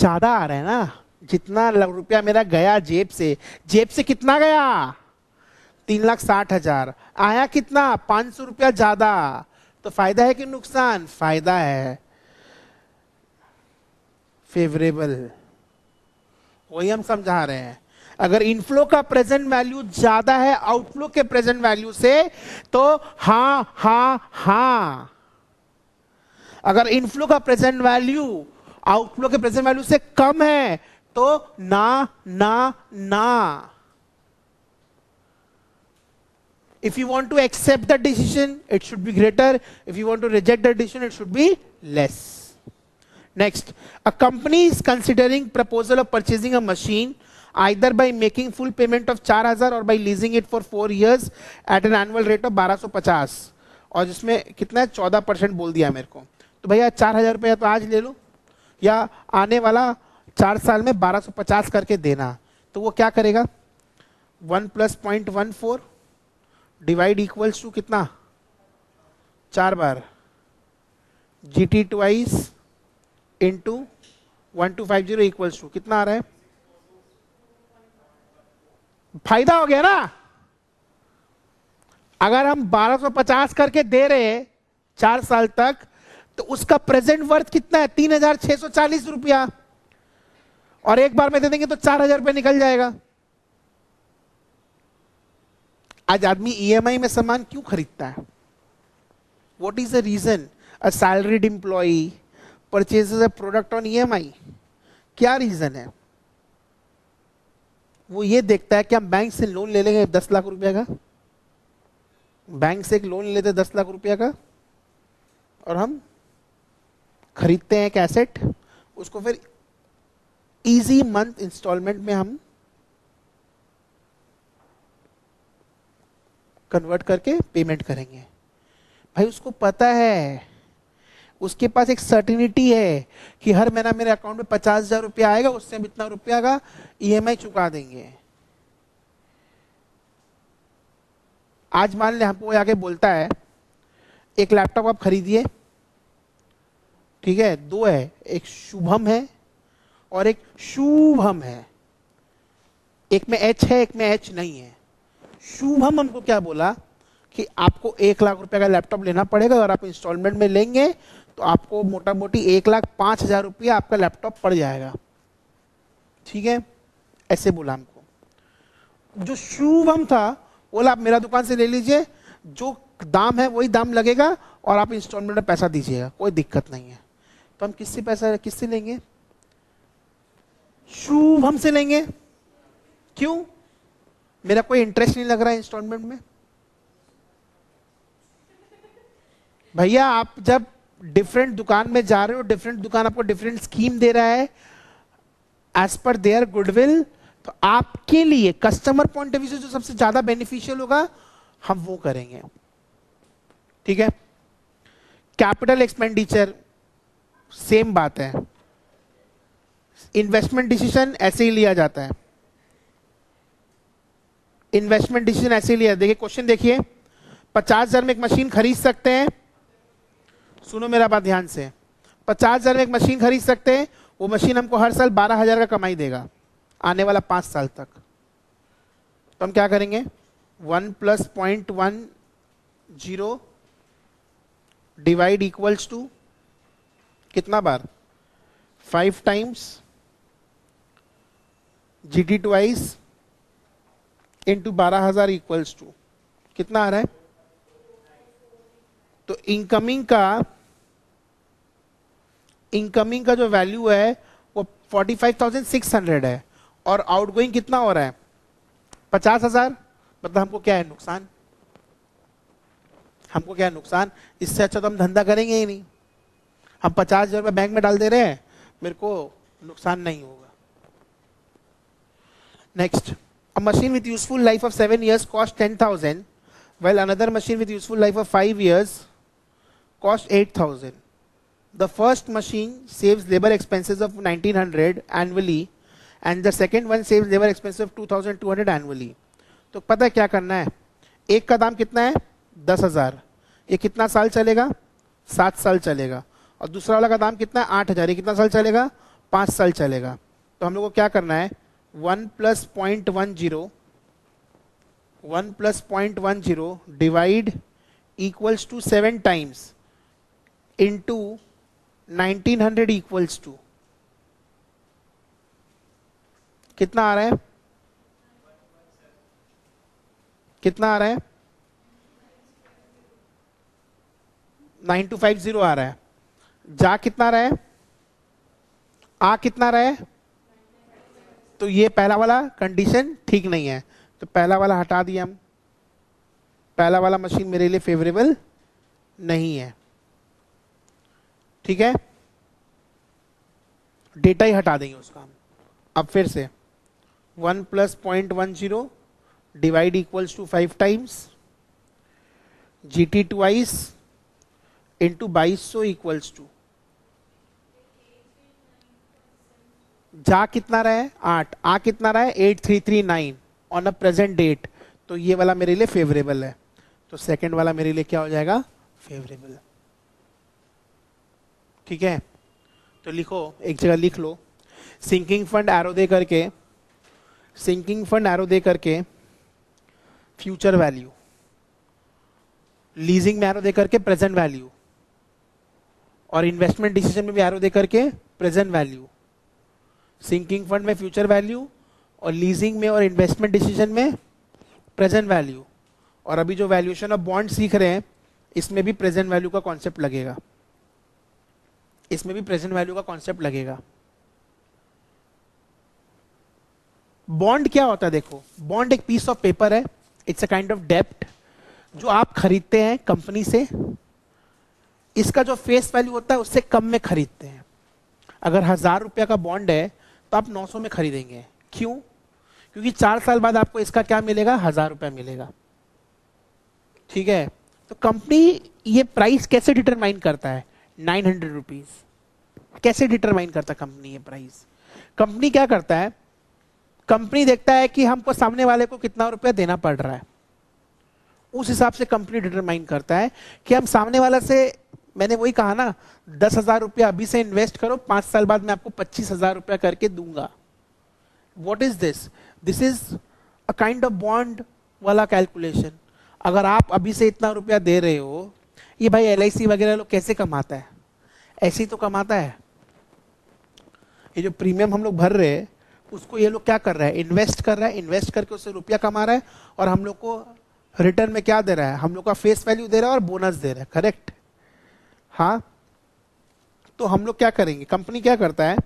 ज्यादा आ रहा है ना। जितना रुपया मेरा गया जेब से, जेब से कितना गया, तीन लाख साठ हजार, आया कितना पाँच सौ रुपया ज्यादा। तो फायदा है कि नुकसान? फायदा है, फेवरेबल। वही हम समझा रहे हैं, अगर इनफ्लो का प्रेजेंट वैल्यू ज्यादा है आउटफ्लो के प्रेजेंट वैल्यू से तो हाँ हाँ हाँ, अगर इनफ्लो का प्रेजेंट वैल्यू आउटफ्लो के प्रेजेंट वैल्यू से कम है तो ना ना ना। If you want to accept the decision, it should be greater. If you want to reject the decision, it should be less. Next, a company is considering proposal of purchasing a machine either by making full payment of four thousand or by leasing it for four years at an annual rate of twelve fifty. और जिसमें कितना है चौदह percent बोल दिया मेरे को, तो भैया चार हजार रुपया तो आज ले लो या आने वाला चार साल में बारह सौ पचास करके देना। तो वो क्या करेगा, one plus point one four divide equals to कितना, चार बार G T twice into one two five zero equals to कितना आ रहा है। फायदा हो गया ना, अगर हम बारह सौ पचास करके दे रहे हैं चार साल तक तो उसका प्रेजेंट वर्थ कितना है, तीन हजार छह सौ चालीस रुपया, और एक बार में दे देंगे तो चार हजार रुपया निकल जाएगा। आज आदमी ईएमआई में सामान क्यों खरीदता है? What is the reason a salaried employee purchases a product on E M I? क्या रीजन है? वो ये देखता है कि हम बैंक से लोन ले लेंगे दस लाख रुपया का, बैंक से एक लोन लेते दस लाख रुपया का और हम खरीदते हैं एक एसेट, उसको फिर इजी मंथ इंस्टॉलमेंट में हम कन्वर्ट करके पेमेंट करेंगे। भाई उसको पता है, उसके पास एक सर्टिनिटी है कि हर महीना मेरे अकाउंट में पचास हजार रुपया आएगा, उससे हम इतना रुपया का ईएमआई चुका देंगे। आज मान ले हमको आगे बोलता है एक लैपटॉप आप खरीदिए, ठीक है, दो है, एक शुभम है और एक शुभम है, एक में एच है एक में एच नहीं है। शुभम हमको क्या बोला कि आपको एक लाख रुपए का लैपटॉप लेना पड़ेगा और आप इंस्टॉलमेंट में लेंगे तो आपको मोटा मोटी एक लाख पाँच हजार रुपया आपका लैपटॉप पड़ जाएगा, ठीक है, ऐसे बोला हमको। जो शुभम था बोला आप मेरा दुकान से ले लीजिए, जो दाम है वही दाम लगेगा और आप इंस्टॉलमेंट में पैसा दीजिएगा, कोई दिक्कत नहीं है। तो हम किससे पैसा किससे लेंगे, शुभम से लेंगे। क्यों? मेरा कोई इंटरेस्ट नहीं लग रहा है इंस्टॉलमेंट में। भैया आप जब डिफरेंट दुकान में जा रहे हो, डिफरेंट दुकान आपको डिफरेंट स्कीम दे रहा है एज पर देयर गुडविल, तो आपके लिए कस्टमर पॉइंट ऑफ व्यू से जो सबसे ज्यादा बेनिफिशियल होगा हम वो करेंगे, ठीक है। कैपिटल एक्सपेंडिचर सेम बात है, इन्वेस्टमेंट डिसीजन ऐसे ही लिया जाता है, इन्वेस्टमेंट डिसीजन ऐसे लिया। देखिए क्वेश्चन देखिए, पचास हजार में एक मशीन खरीद सकते हैं, सुनो मेरा बात ध्यान से, पचास हजार में एक मशीन खरीद सकते हैं, वो मशीन हमको हर साल बारह हजार का कमाई देगा आने वाला पांच साल तक। तो हम क्या करेंगे, one plus point one zero divide equals to कितना बार, five times G T twice into बारह हजार इक्वल्स टू कितना आ रहा है। तो इनकमिंग का इनकमिंग का जो वैल्यू है वो forty five thousand six hundred है और आउटगोइंग कितना हो रहा है, पचास हजार। मतलब हमको क्या है नुकसान, हमको क्या है नुकसान। इससे अच्छा तो हम धंधा करेंगे ही नहीं, हम पचास हजार रुपये बैंक में डाल दे रहे हैं, मेरे को नुकसान नहीं होगा। Next, a machine with useful life of seven years cost ten thousand, while another machine with useful life of five years cost eight thousand. The first machine saves labor expenses of nineteen hundred annually, and the second one saves labor expenses of two thousand two hundred annually. तो पता है क्या करना है? एक का दाम कितना है? दस हजार। ये कितना साल चलेगा? सात साल चलेगा। और दूसरा वाला का दाम कितना है? आठ हजार। ये कितना साल चलेगा? पाँच साल चलेगा। तो हम लोग को क्या करना है? One plus point one zero one plus point one zero divide equals to seven times into nineteen hundred equals to कितना आ रहा है, कितना आ रहा है, नाइन टू फाइव जीरो आ रहा है। जा कितना रहा है, आ कितना रहा है, तो ये पहला वाला कंडीशन ठीक नहीं है, तो पहला वाला हटा दिया हम, पहला वाला मशीन मेरे लिए फेवरेबल नहीं है, ठीक है, डेटा ही हटा देंगे उसका हम। अब फिर से one plus point one zero divide equals to five times G T twice into बाईस सौ इक्वल्स टू जा कितना रहा है आठ, आ कितना रहा है eight three three nine on a present date, तो ये वाला मेरे लिए फेवरेबल है, तो सेकंड वाला मेरे लिए क्या हो जाएगा, फेवरेबल, ठीक है। तो लिखो, एक जगह लिख लो सिंकिंग फंड एरो दे करके, सिंकिंग फंड एरो दे करके फ्यूचर वैल्यू, लीजिंग में एरो दे करके प्रेजेंट वैल्यू, और इन्वेस्टमेंट डिसीजन में भी एरो दे करके प्रेजेंट वैल्यू। सिंकिंग फंड में फ्यूचर वैल्यू और लीजिंग में और इन्वेस्टमेंट डिसीजन में प्रेजेंट वैल्यू, और अभी जो वैल्यूएशन ऑफ बॉन्ड सीख रहे हैं इसमें भी प्रेजेंट वैल्यू का कॉन्सेप्ट लगेगा, इसमें भी प्रेजेंट वैल्यू का कॉन्सेप्ट लगेगा। बॉन्ड क्या होता है, देखो बॉन्ड एक पीस ऑफ पेपर है, इट्स अ काइंड ऑफ डेप्ट जो आप खरीदते हैं कंपनी से, इसका जो फेस वैल्यू होता है उससे कम में खरीदते हैं। अगर हजार रुपया का बॉन्ड है तो आप नौ सौ में खरीदेंगे, क्यों, क्योंकि चार साल बाद आपको इसका क्या मिलेगा, हजार रुपया मिलेगा, ठीक है। तो कंपनी ये प्राइस कैसे डिटरमाइन करता है, नाइन हंड्रेड रुपीज कैसे डिटरमाइन करता है कंपनी ये प्राइस। कंपनी क्या करता है, कंपनी देखता है कि हमको सामने वाले को कितना रुपया देना पड़ रहा है, उस हिसाब से कंपनी डिटरमाइन करता है कि हम सामने वाला से, मैंने वही कहा ना, दस हजार रुपया अभी से इन्वेस्ट करो, पांच साल बाद मैं आपको पच्चीस हजार रुपया करके दूंगा। What is this, this is a kind of bond वाला कैलकुलेशन। अगर आप अभी से इतना रुपया दे रहे हो, ये भाई एल आई सी वगैरह लोग कैसे कमाता है, ऐसे ही तो कमाता है। ये जो प्रीमियम हम लोग भर रहे हैं उसको ये लोग क्या कर रहा है, इन्वेस्ट कर रहा है, इन्वेस्ट करके उससे रुपया कमा रहा है, और हम लोग को रिटर्न में क्या दे रहा है, हम लोग का फेस वैल्यू दे रहा है और बोनस दे रहा है, करेक्ट। हाँ, तो हम लोग क्या करेंगे, कंपनी क्या करता है,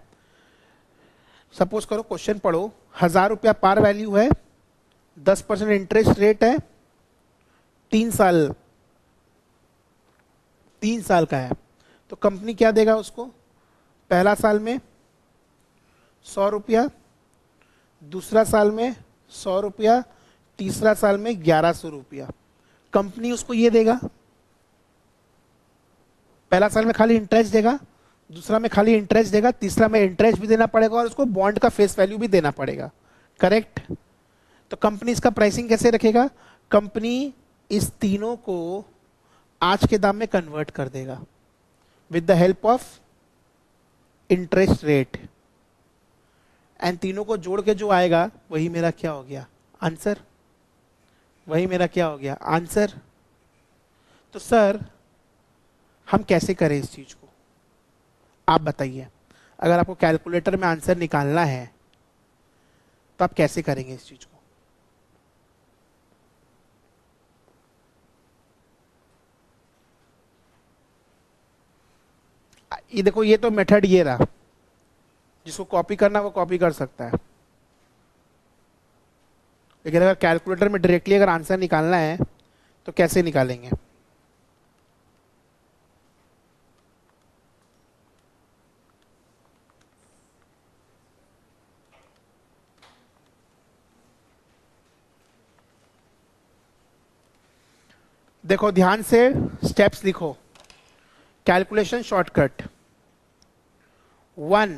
सपोज करो क्वेश्चन पढ़ो, हजार रुपया पार वैल्यू है, दस परसेंट इंटरेस्ट रेट है, तीन साल तीन साल का है, तो कंपनी क्या देगा उसको, पहला साल में सौ रुपया, दूसरा साल में सौ रुपया, तीसरा साल में ग्यारह सौ रुपया कंपनी उसको ये देगा। पहला साल में खाली इंटरेस्ट देगा, दूसरा में खाली इंटरेस्ट देगा, तीसरा में इंटरेस्ट भी देना पड़ेगा और उसको बॉन्ड का फेस वैल्यू भी देना पड़ेगा, करेक्ट। तो कंपनी इसका प्राइसिंग कैसे रखेगा, कंपनी इस तीनों को आज के दाम में कन्वर्ट कर देगा with the help of interest rate, and तीनों को जोड़ के जो आएगा वही मेरा क्या हो गया आंसर, वही मेरा क्या हो गया आंसर। तो सर हम कैसे करें इस चीज़ को, आप बताइए, अगर आपको कैलकुलेटर में आंसर निकालना है तो आप कैसे करेंगे इस चीज़ को, ये देखो ये तो मेथड ये रहा, जिसको कॉपी करना वो कॉपी कर सकता है, लेकिन अगर कैलकुलेटर में डायरेक्टली अगर आंसर निकालना है तो कैसे निकालेंगे। देखो ध्यान से स्टेप्स लिखो, calculation shortcut, one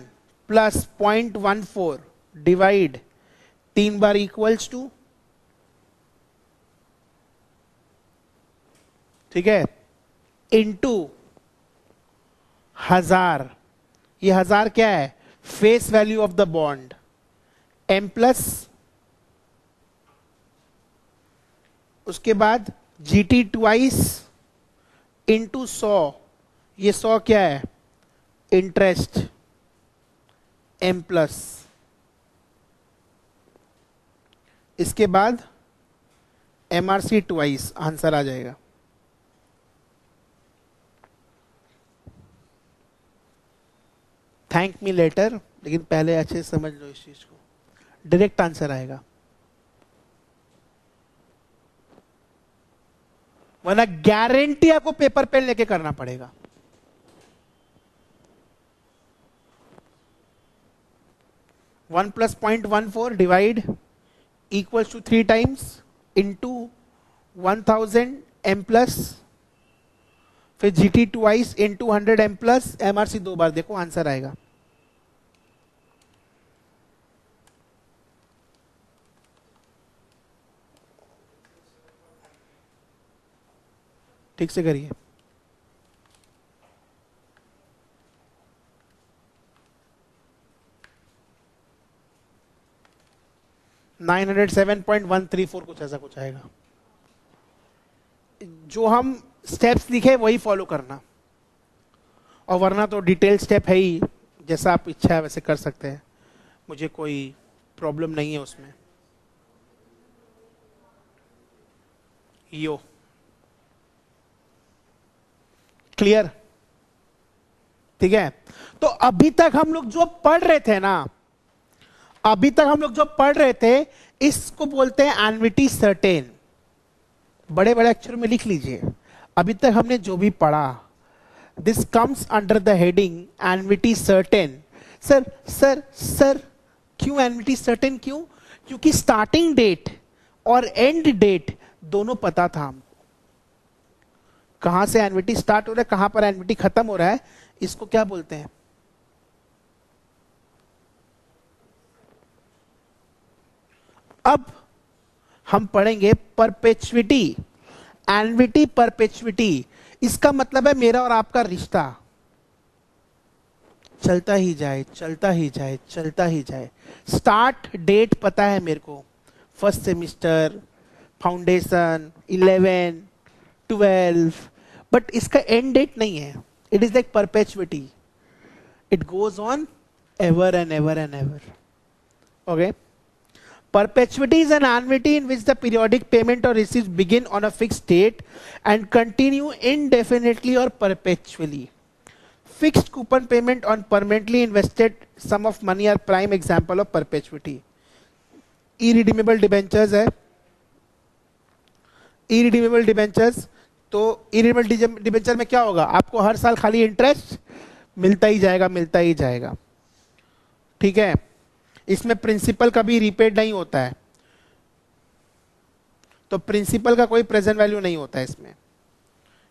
plus point one four divide तीन बार इक्वल्स टू, ठीक है, इंटू हजार, ये हजार क्या है, face value of the bond, M plus उसके बाद जी टी ट्वाइस इंटू सौ, ये सौ क्या है, इंटरेस्ट एम प्लस, इसके बाद M R C twice answer आ जाएगा। थैंक मी लेटर, लेकिन पहले अच्छे से समझ लो इस चीज को, डायरेक्ट आंसर आएगा, वरना गारंटी आपको पेपर पेन लेके करना पड़ेगा। One plus point one four divide equals to three times into one thousand M plus, फिर G T twice into hundred M plus, M R C दो बार देखो आंसर आएगा। ठीक से करिए। Nine hundred seven point one three four कुछ ऐसा कुछ आएगा। जो हम स्टेप्स लिखे वही फॉलो करना, और वरना तो डिटेल स्टेप है ही, जैसा आप इच्छा है वैसे कर सकते हैं, मुझे कोई प्रॉब्लम नहीं है उसमें। यो क्लियर, ठीक है। तो अभी तक हम लोग जो पढ़ रहे थे ना, अभी तक हम लोग जो पढ़ रहे थे, इसको बोलते हैं एनविटी सर्टेन। बड़े बड़े अक्षर में लिख लीजिए, अभी तक हमने जो भी पढ़ा, this comes under the heading annuity certain. Sir sir sir क्यों एनविटी सर्टेन, क्यों? क्योंकि स्टार्टिंग डेट और एंड डेट दोनों पता था हमको, कहां से एनविटी स्टार्ट हो रहा है, कहां पर एनविटी खत्म हो रहा है, इसको क्या बोलते हैं? अब हम पढ़ेंगे परपेचुइटी, एनविटी परपेचुइटी। इसका मतलब है मेरा और आपका रिश्ता चलता ही जाए, चलता ही जाए, चलता ही जाए। स्टार्ट डेट पता है मेरे को, first semester, foundation, eleven, twelve, but इसका एंड डेट नहीं है। It is like perpetuity, it goes on ever and ever and ever. Okay, perpetuity is an annuity in which the periodic payment or receives begin on a fixed date and continue indefinitely or perpetually. Fixed coupon payment on permanently invested sum of money are prime example of perpetuity. Irredeemable debentures है, irredeemable debentures, तो irredeemable debenture में क्या होगा, आपको हर साल खाली interest मिलता ही जाएगा, मिलता ही जाएगा, ठीक है। इसमें प्रिंसिपल कभी रिपेड नहीं होता है, तो प्रिंसिपल का कोई प्रेजेंट वैल्यू नहीं होता है इसमें।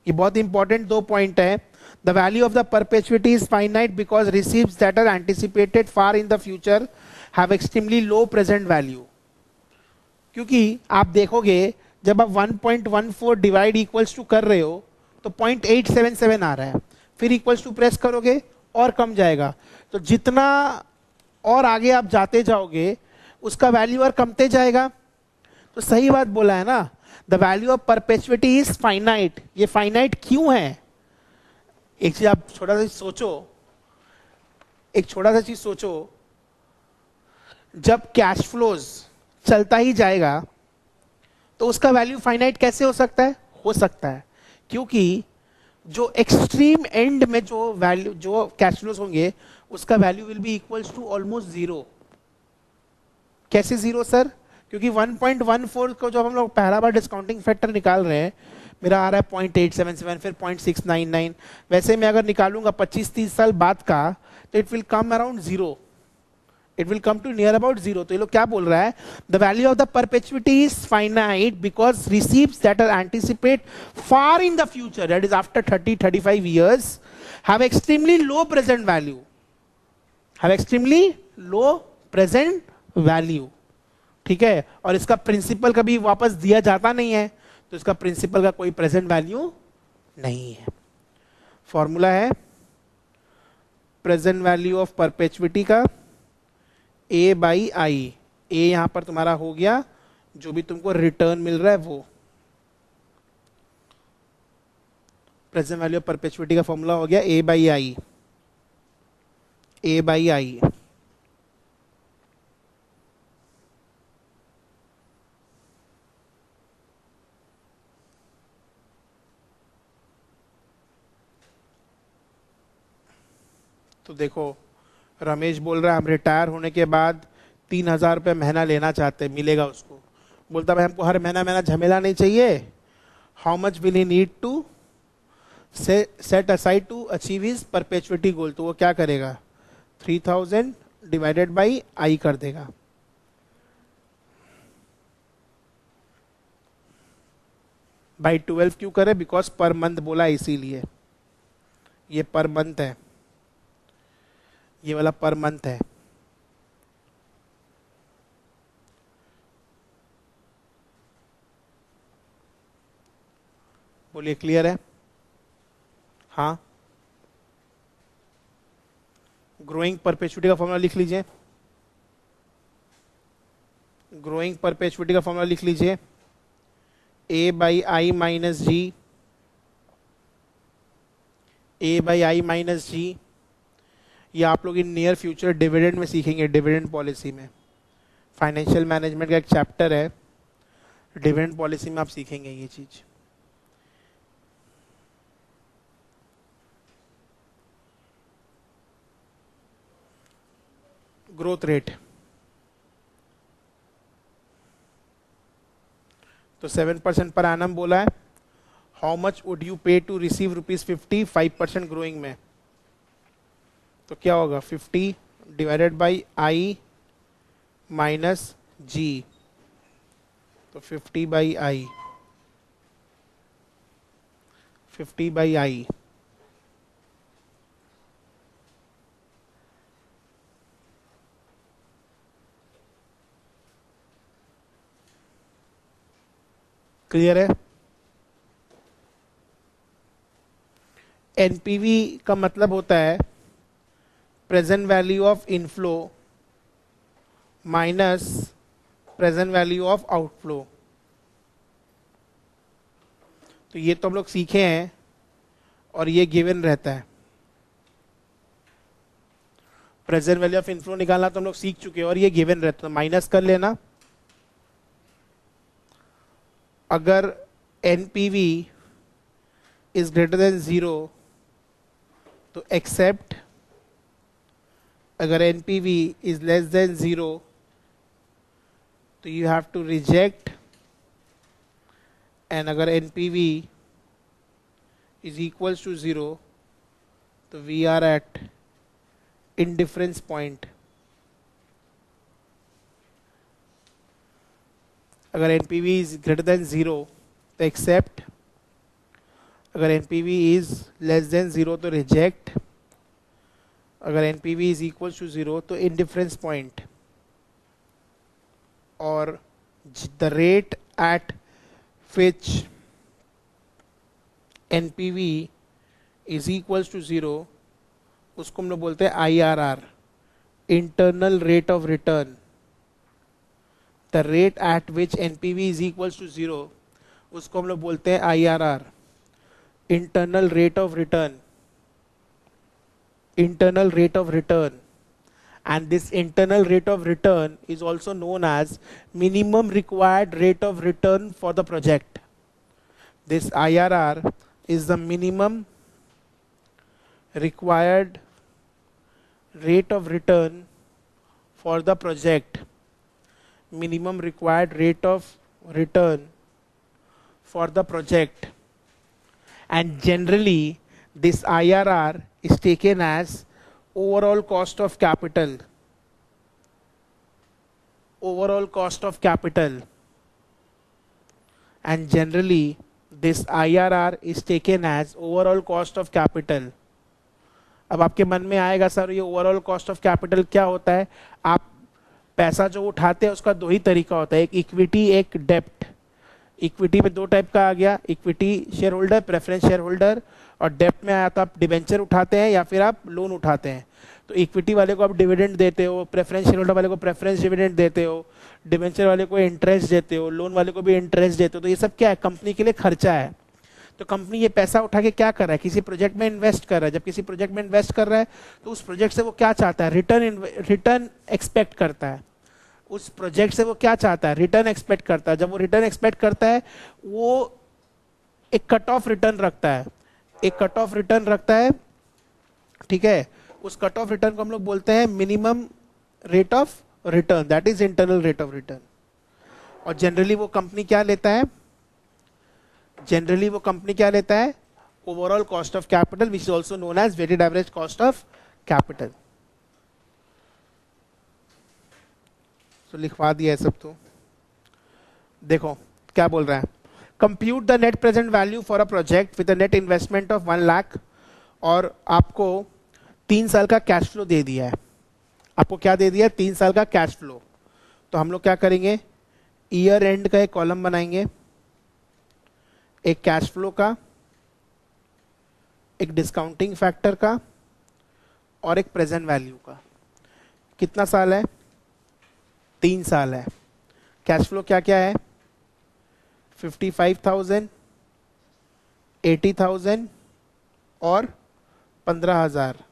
ये बहुत इंपॉर्टेंट दो पॉइंट है। The value of the perpetuity is finite because receives that are anticipated far in the future have extremely low present value. क्योंकि आप देखोगे जब आप one point one four divide equals to कर रहे हो तो पॉइंट एट सेवन सेवन आ रहा है, फिर इक्वल्स टू प्रेस करोगे और कम जाएगा, तो जितना और आगे आप जाते जाओगे उसका वैल्यू और कमते जाएगा। तो सही बात बोला है ना, the value of perpetuity is finite. ये फाइनाइट क्यों है, एक चीज आप छोटा सा सोचो, एक छोटा सा चीज सोचो। जब कैश फ्लोज चलता ही जाएगा तो उसका वैल्यू फाइनाइट कैसे हो सकता है? हो सकता है क्योंकि जो एक्सट्रीम एंड में जो वैल्यू, जो कैश फ्लोज होंगे उसका value will be equals to almost zero. कैसे जीरो सर? क्योंकि वन पॉइंट वन फोर को जब हम लोग पहला बार डिस्काउंटिंग फैक्टर निकाल रहे हैं, मेरा आ रहा है पॉइंट एट सेवन सेवन, फिर पॉइंट सिक्स नाइन नाइन। वैसे मैं अगर निकालूंगा पच्चीस तीस साल बाद का तो it will come around zero, it will come to near about zero. तो ये लोग क्या बोल रहा है, the value of the perpetuity is finite because receipts that are anticipate far in the future, that is after thirty thirty-five years, have extremely low present value, have extremely low present value, ठीक है। और इसका principal कभी वापस दिया जाता नहीं है, तो इसका principal का कोई present value नहीं है। Formula है present value of perpetuity का ए बाई आई। ए यहाँ पर तुम्हारा हो गया, जो भी तुमको रिटर्न मिल रहा है वो, प्रेजेंट वैल्यू ऑफ परपेचुइटी का फॉर्मूला हो गया ए बाई आई, ए बाई आई। तो देखो रमेश बोल रहा है हम रिटायर होने के बाद तीन हजार रुपये महीना लेना चाहते हैं, मिलेगा उसको? बोलता भाई हमको हर महीना महीना झमेला नहीं चाहिए। How much will he need to set aside to achieve his perpetuity goal? तो वो क्या करेगा, three thousand divided by I कर देगा। बाई ट्वेल्व क्यों करे? बिकॉज पर मंथ बोला इसीलिए, ये पर मंथ है, ये वाला पर मंथ है। बोलिए क्लियर है? हाँ, ग्रोइंग परपेचुइटी का फॉर्मूला लिख लीजिए, ग्रोइंग परपेचुइटी का फॉर्मूला लिख लीजिए, A by I minus G, A by I minus G. ये आप लोग इन नियर फ्यूचर डिविडेंड में सीखेंगे, डिविडेंड पॉलिसी में, फाइनेंशियल मैनेजमेंट का एक चैप्टर है, डिविडेंड पॉलिसी में आप सीखेंगे ये चीज। ग्रोथ रेट तो सेवन परसेंट पर एनम बोला है। How much would you pay to receive rupees fifty five percent growing में? तो क्या होगा, fifty divided by I minus जी, तो fifty by I, fifty by I. Clear है? एनपीवी का मतलब होता है present value of inflow minus present value of outflow. तो ये तो हम लोग सीखे हैं और ये गिवन रहता है। प्रेजेंट वैल्यू ऑफ इनफ्लो निकालना तो हम लोग सीख चुके हैं और ये गिवन रहता है, माइनस कर लेना। अगर NPV is greater than zero तो एक्सेप्ट, अगर NPV is less than zero तो you have to reject, and अगर NPV is equals to zero तो we are at indifference point. अगर NPV is greater than zero तो accept, अगर NPV is less than zero तो reject, अगर N P V is equal to zero तो indifference point. और the rate at which N P V is equal to zero उसको हम लोग बोलते हैं I R R, internal rate of return. The rate at which N P V is equal to zero उसको हम लोग बोलते हैं I R R, internal rate of return, internal rate of return, and this internal rate of return is also known as minimum required rate of return for the project. This I R R is the minimum required rate of return for the project, minimum required rate of return for the project, and generally this I R R is taken as overall cost of capital, overall cost of capital, and generally this I R R is taken as overall cost of capital. अब आपके मन में आएगा sir ये overall cost of capital क्या होता है? आप पैसा जो उठाते हैं उसका दो ही तरीका होता है, एक इक्विटी एक डेप्ट। इक्विटी में दो टाइप का आ गया, equity share holder, preference share holder, और डेप्ट में आया तो आप डिवेंचर उठाते हैं या फिर आप लोन उठाते हैं। तो इक्विटी वाले को आप डिविडेंड देते हो, प्रेफरेंस शेयर होल्डर वाले को प्रेफरेंस डिविडेंड देते हो, डिवेंचर वाले को इंटरेस्ट देते हो, लोन वाले को भी इंटरेस्ट देते हो। तो ये सब क्या है, कंपनी के लिए खर्चा है। तो कंपनी ये पैसा उठा के क्या कर रहा है, किसी प्रोजेक्ट में इन्वेस्ट कर रहा है। जब किसी प्रोजेक्ट में इन्वेस्ट कर रहा है तो उस प्रोजेक्ट से वो क्या चाहता है, रिटर्न रिटर्न एक्सपेक्ट करता है। उस प्रोजेक्ट से वो क्या चाहता है, रिटर्न एक्सपेक्ट करता है। जब वो रिटर्न एक्सपेक्ट करता है वो एक कट ऑफ रिटर्न रखता है, एक कट ऑफ रिटर्न रखता है, ठीक है। उस कट ऑफ रिटर्न को हम लोग बोलते हैं minimum rate of return, that is internal rate of return. और जनरली वो कंपनी क्या लेता है, जनरली वो कंपनी क्या लेता है, overall cost of capital which is also known as weighted average cost of capital. तो लिखवा दिया है सब। तो देखो क्या बोल रहा है, compute the net present value for a project with a net investment of one lakh. और आपको तीन साल का कैश फ्लो दे दिया है, आपको क्या दे दिया है, तीन साल का कैश फ्लो। तो हम लोग क्या करेंगे, ईयर एंड का एक कॉलम बनाएंगे, एक कैश फ्लो का, एक डिस्काउंटिंग फैक्टर का और एक प्रेजेंट वैल्यू का। कितना साल है, तीन साल है। कैश फ्लो क्या क्या है, fifty five thousand, eighty thousand और पंद्रह हज़ार।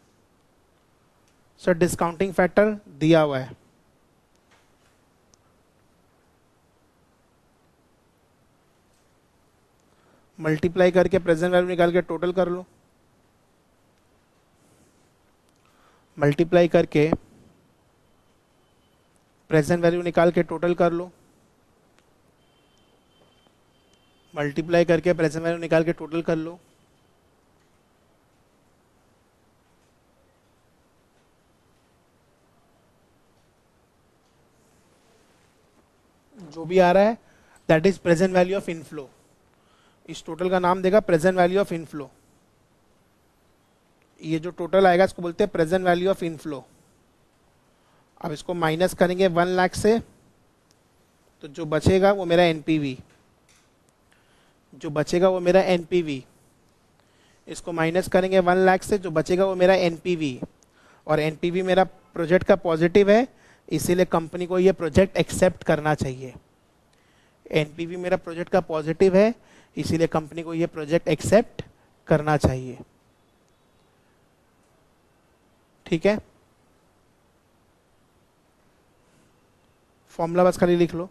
सर डिस्काउंटिंग फैक्टर दिया हुआ है, मल्टीप्लाई करके प्रेजेंट वैल्यू निकाल के टोटल कर लो, मल्टीप्लाई करके प्रेजेंट वैल्यू निकाल के टोटल कर लो, मल्टीप्लाई करके प्रेजेंट वैल्यू निकाल के टोटल कर लो। जो भी आ रहा है that is present value of inflow. इस टोटल का नाम देगा प्रेजेंट वैल्यू ऑफ इनफ्लो। ये जो टोटल आएगा इसको बोलते हैं प्रेजेंट वैल्यू ऑफ इनफ्लो। अब इसको माइनस करेंगे वन लाख से, तो जो बचेगा वो मेरा एनपीवी, जो बचेगा वो मेरा एनपीवी। इसको माइनस करेंगे वन लाख से, जो बचेगा वो मेरा एनपीवी। और एनपीवी मेरा प्रोजेक्ट का पॉजिटिव है, इसीलिए कंपनी को ये प्रोजेक्ट एक्सेप्ट करना चाहिए। एनपीवी मेरा प्रोजेक्ट का पॉजिटिव है, इसीलिए कंपनी को ये प्रोजेक्ट एक्सेप्ट करना चाहिए, ठीक है। फॉर्मूला बस खाली लिख लो,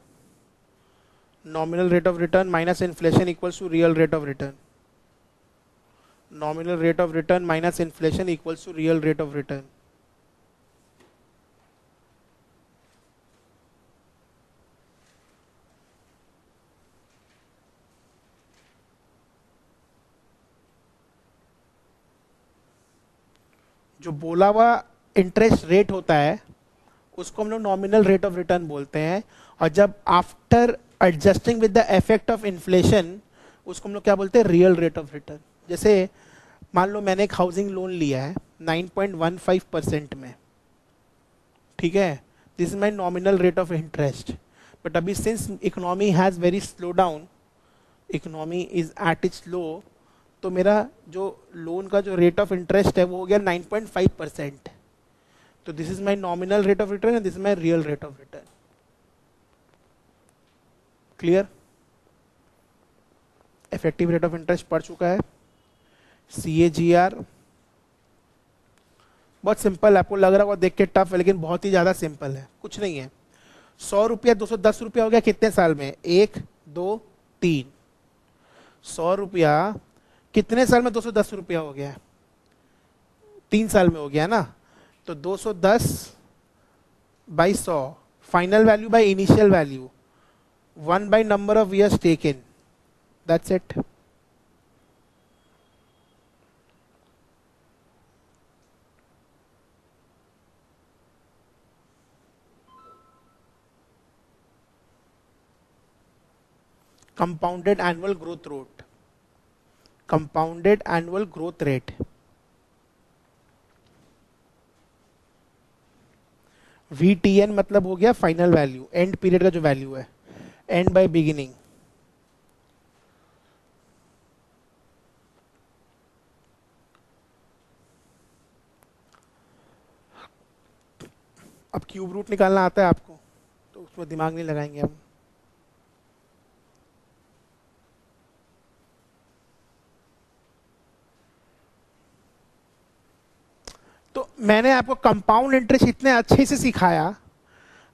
nominal rate of return minus inflation equals to real rate of return, nominal rate of return minus inflation equals to real rate of return. जो बोला हुआ इंटरेस्ट रेट होता है उसको हम लोग नॉमिनल रेट ऑफ रिटर्न बोलते हैं। और जब after adjusting with the effect of inflation उसको हम लोग क्या बोलते हैं, रियल रेट ऑफ रिटर्न। जैसे मान लो मैंने एक हाउसिंग लोन लिया है nine point one five percent में, ठीक है, this is my nominal rate of interest. But अभी since economy has very slow down, economy is at its low, तो मेरा जो लोन का जो रेट ऑफ इंटरेस्ट है वो हो गया नाइन पॉइंट फाइव परसेंट। तो this is my nominal rate of return and this is my real rate of return. Clear. Effective rate of interest पड़ चुका है। सीएजीआर बहुत सिंपल, आपको लग रहा होगा देख के टफ है लेकिन बहुत ही ज्यादा सिंपल है, कुछ नहीं है। सौ रुपया दो सौ दस रुपया हो गया कितने साल में, एक दो तीन। सौ रुपया कितने साल में दो सौ दस रुपया हो गया, तीन साल में हो गया ना। तो दो सौ दस बाई सौ final value by initial value, one by number of years taken, that's it. Compounded annual growth rate, compounded annual growth rate. V T N मतलब हो गया फाइनल वैल्यू, एंड पीरियड का जो वैल्यू है, एंड बाय बिगिनिंग। अब cube root निकालना आता है आपको तो उसमें दिमाग नहीं लगाएंगे हम। मैंने आपको कंपाउंड इंटरेस्ट इतने अच्छे से सिखाया,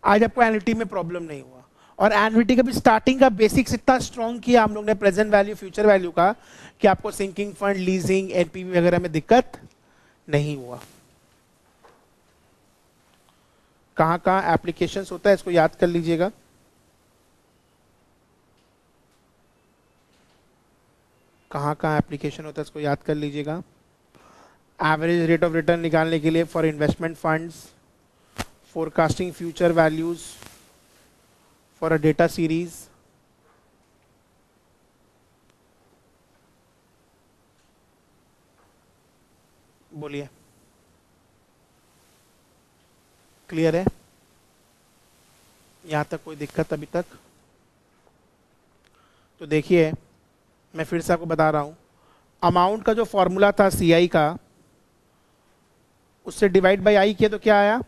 आज आपको एन्युटी में प्रॉब्लम नहीं हुआ। और एन्युटी का भी स्टार्टिंग का बेसिक्स इतना स्ट्रॉन्ग किया हम लोग ने, प्रेजेंट वैल्यू फ्यूचर वैल्यू का, कि आपको सिंकिंग फंड, लीजिंग, एनपीवी वगैरह में दिक्कत नहीं हुआ। कहाँ कहाँ एप्लीकेशंस होता है इसको याद कर लीजिएगा। कहाँ कहाँ एप्लीकेशन होता है इसको याद कर लीजिएगा। एवरेज रेट ऑफ रिटर्न निकालने के लिए for investment funds, forecasting future values for a data series, बोलिए क्लियर है यहाँ तक? कोई दिक्कत अभी तक? तो देखिए मैं फिर से आपको बता रहा हूँ, अमाउंट का जो फॉर्मूला था सी आई का, उससे डिवाइड बाय आई किया तो क्या आया?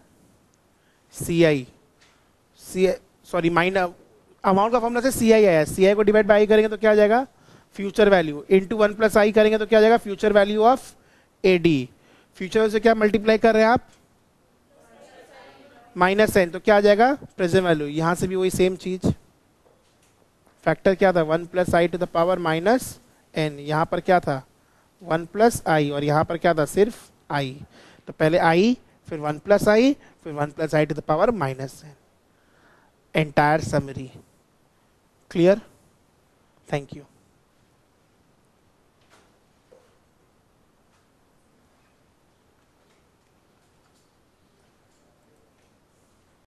C I C sorry main amount का फॉर्मूला से सी आई आया। सी आई को डिवाइड बाय आई करेंगे तो क्या आ जाएगा? Future value. Into one plus I करेंगे तो क्या आ जाएगा? Future value of A D. Future से क्या मल्टीप्लाई कर रहे हैं आप? माइनस एन, तो क्या आ जाएगा? Present value. यहाँ से भी वही सेम चीज़, फैक्टर क्या था? One plus I to the power minus N. यहाँ पर क्या था? वन प्लस आई, और यहाँ पर क्या था? सिर्फ आई। तो पहले आई, फिर वन प्लस आई, फिर one plus I to the power minus N. Entire summary clear? Thank you.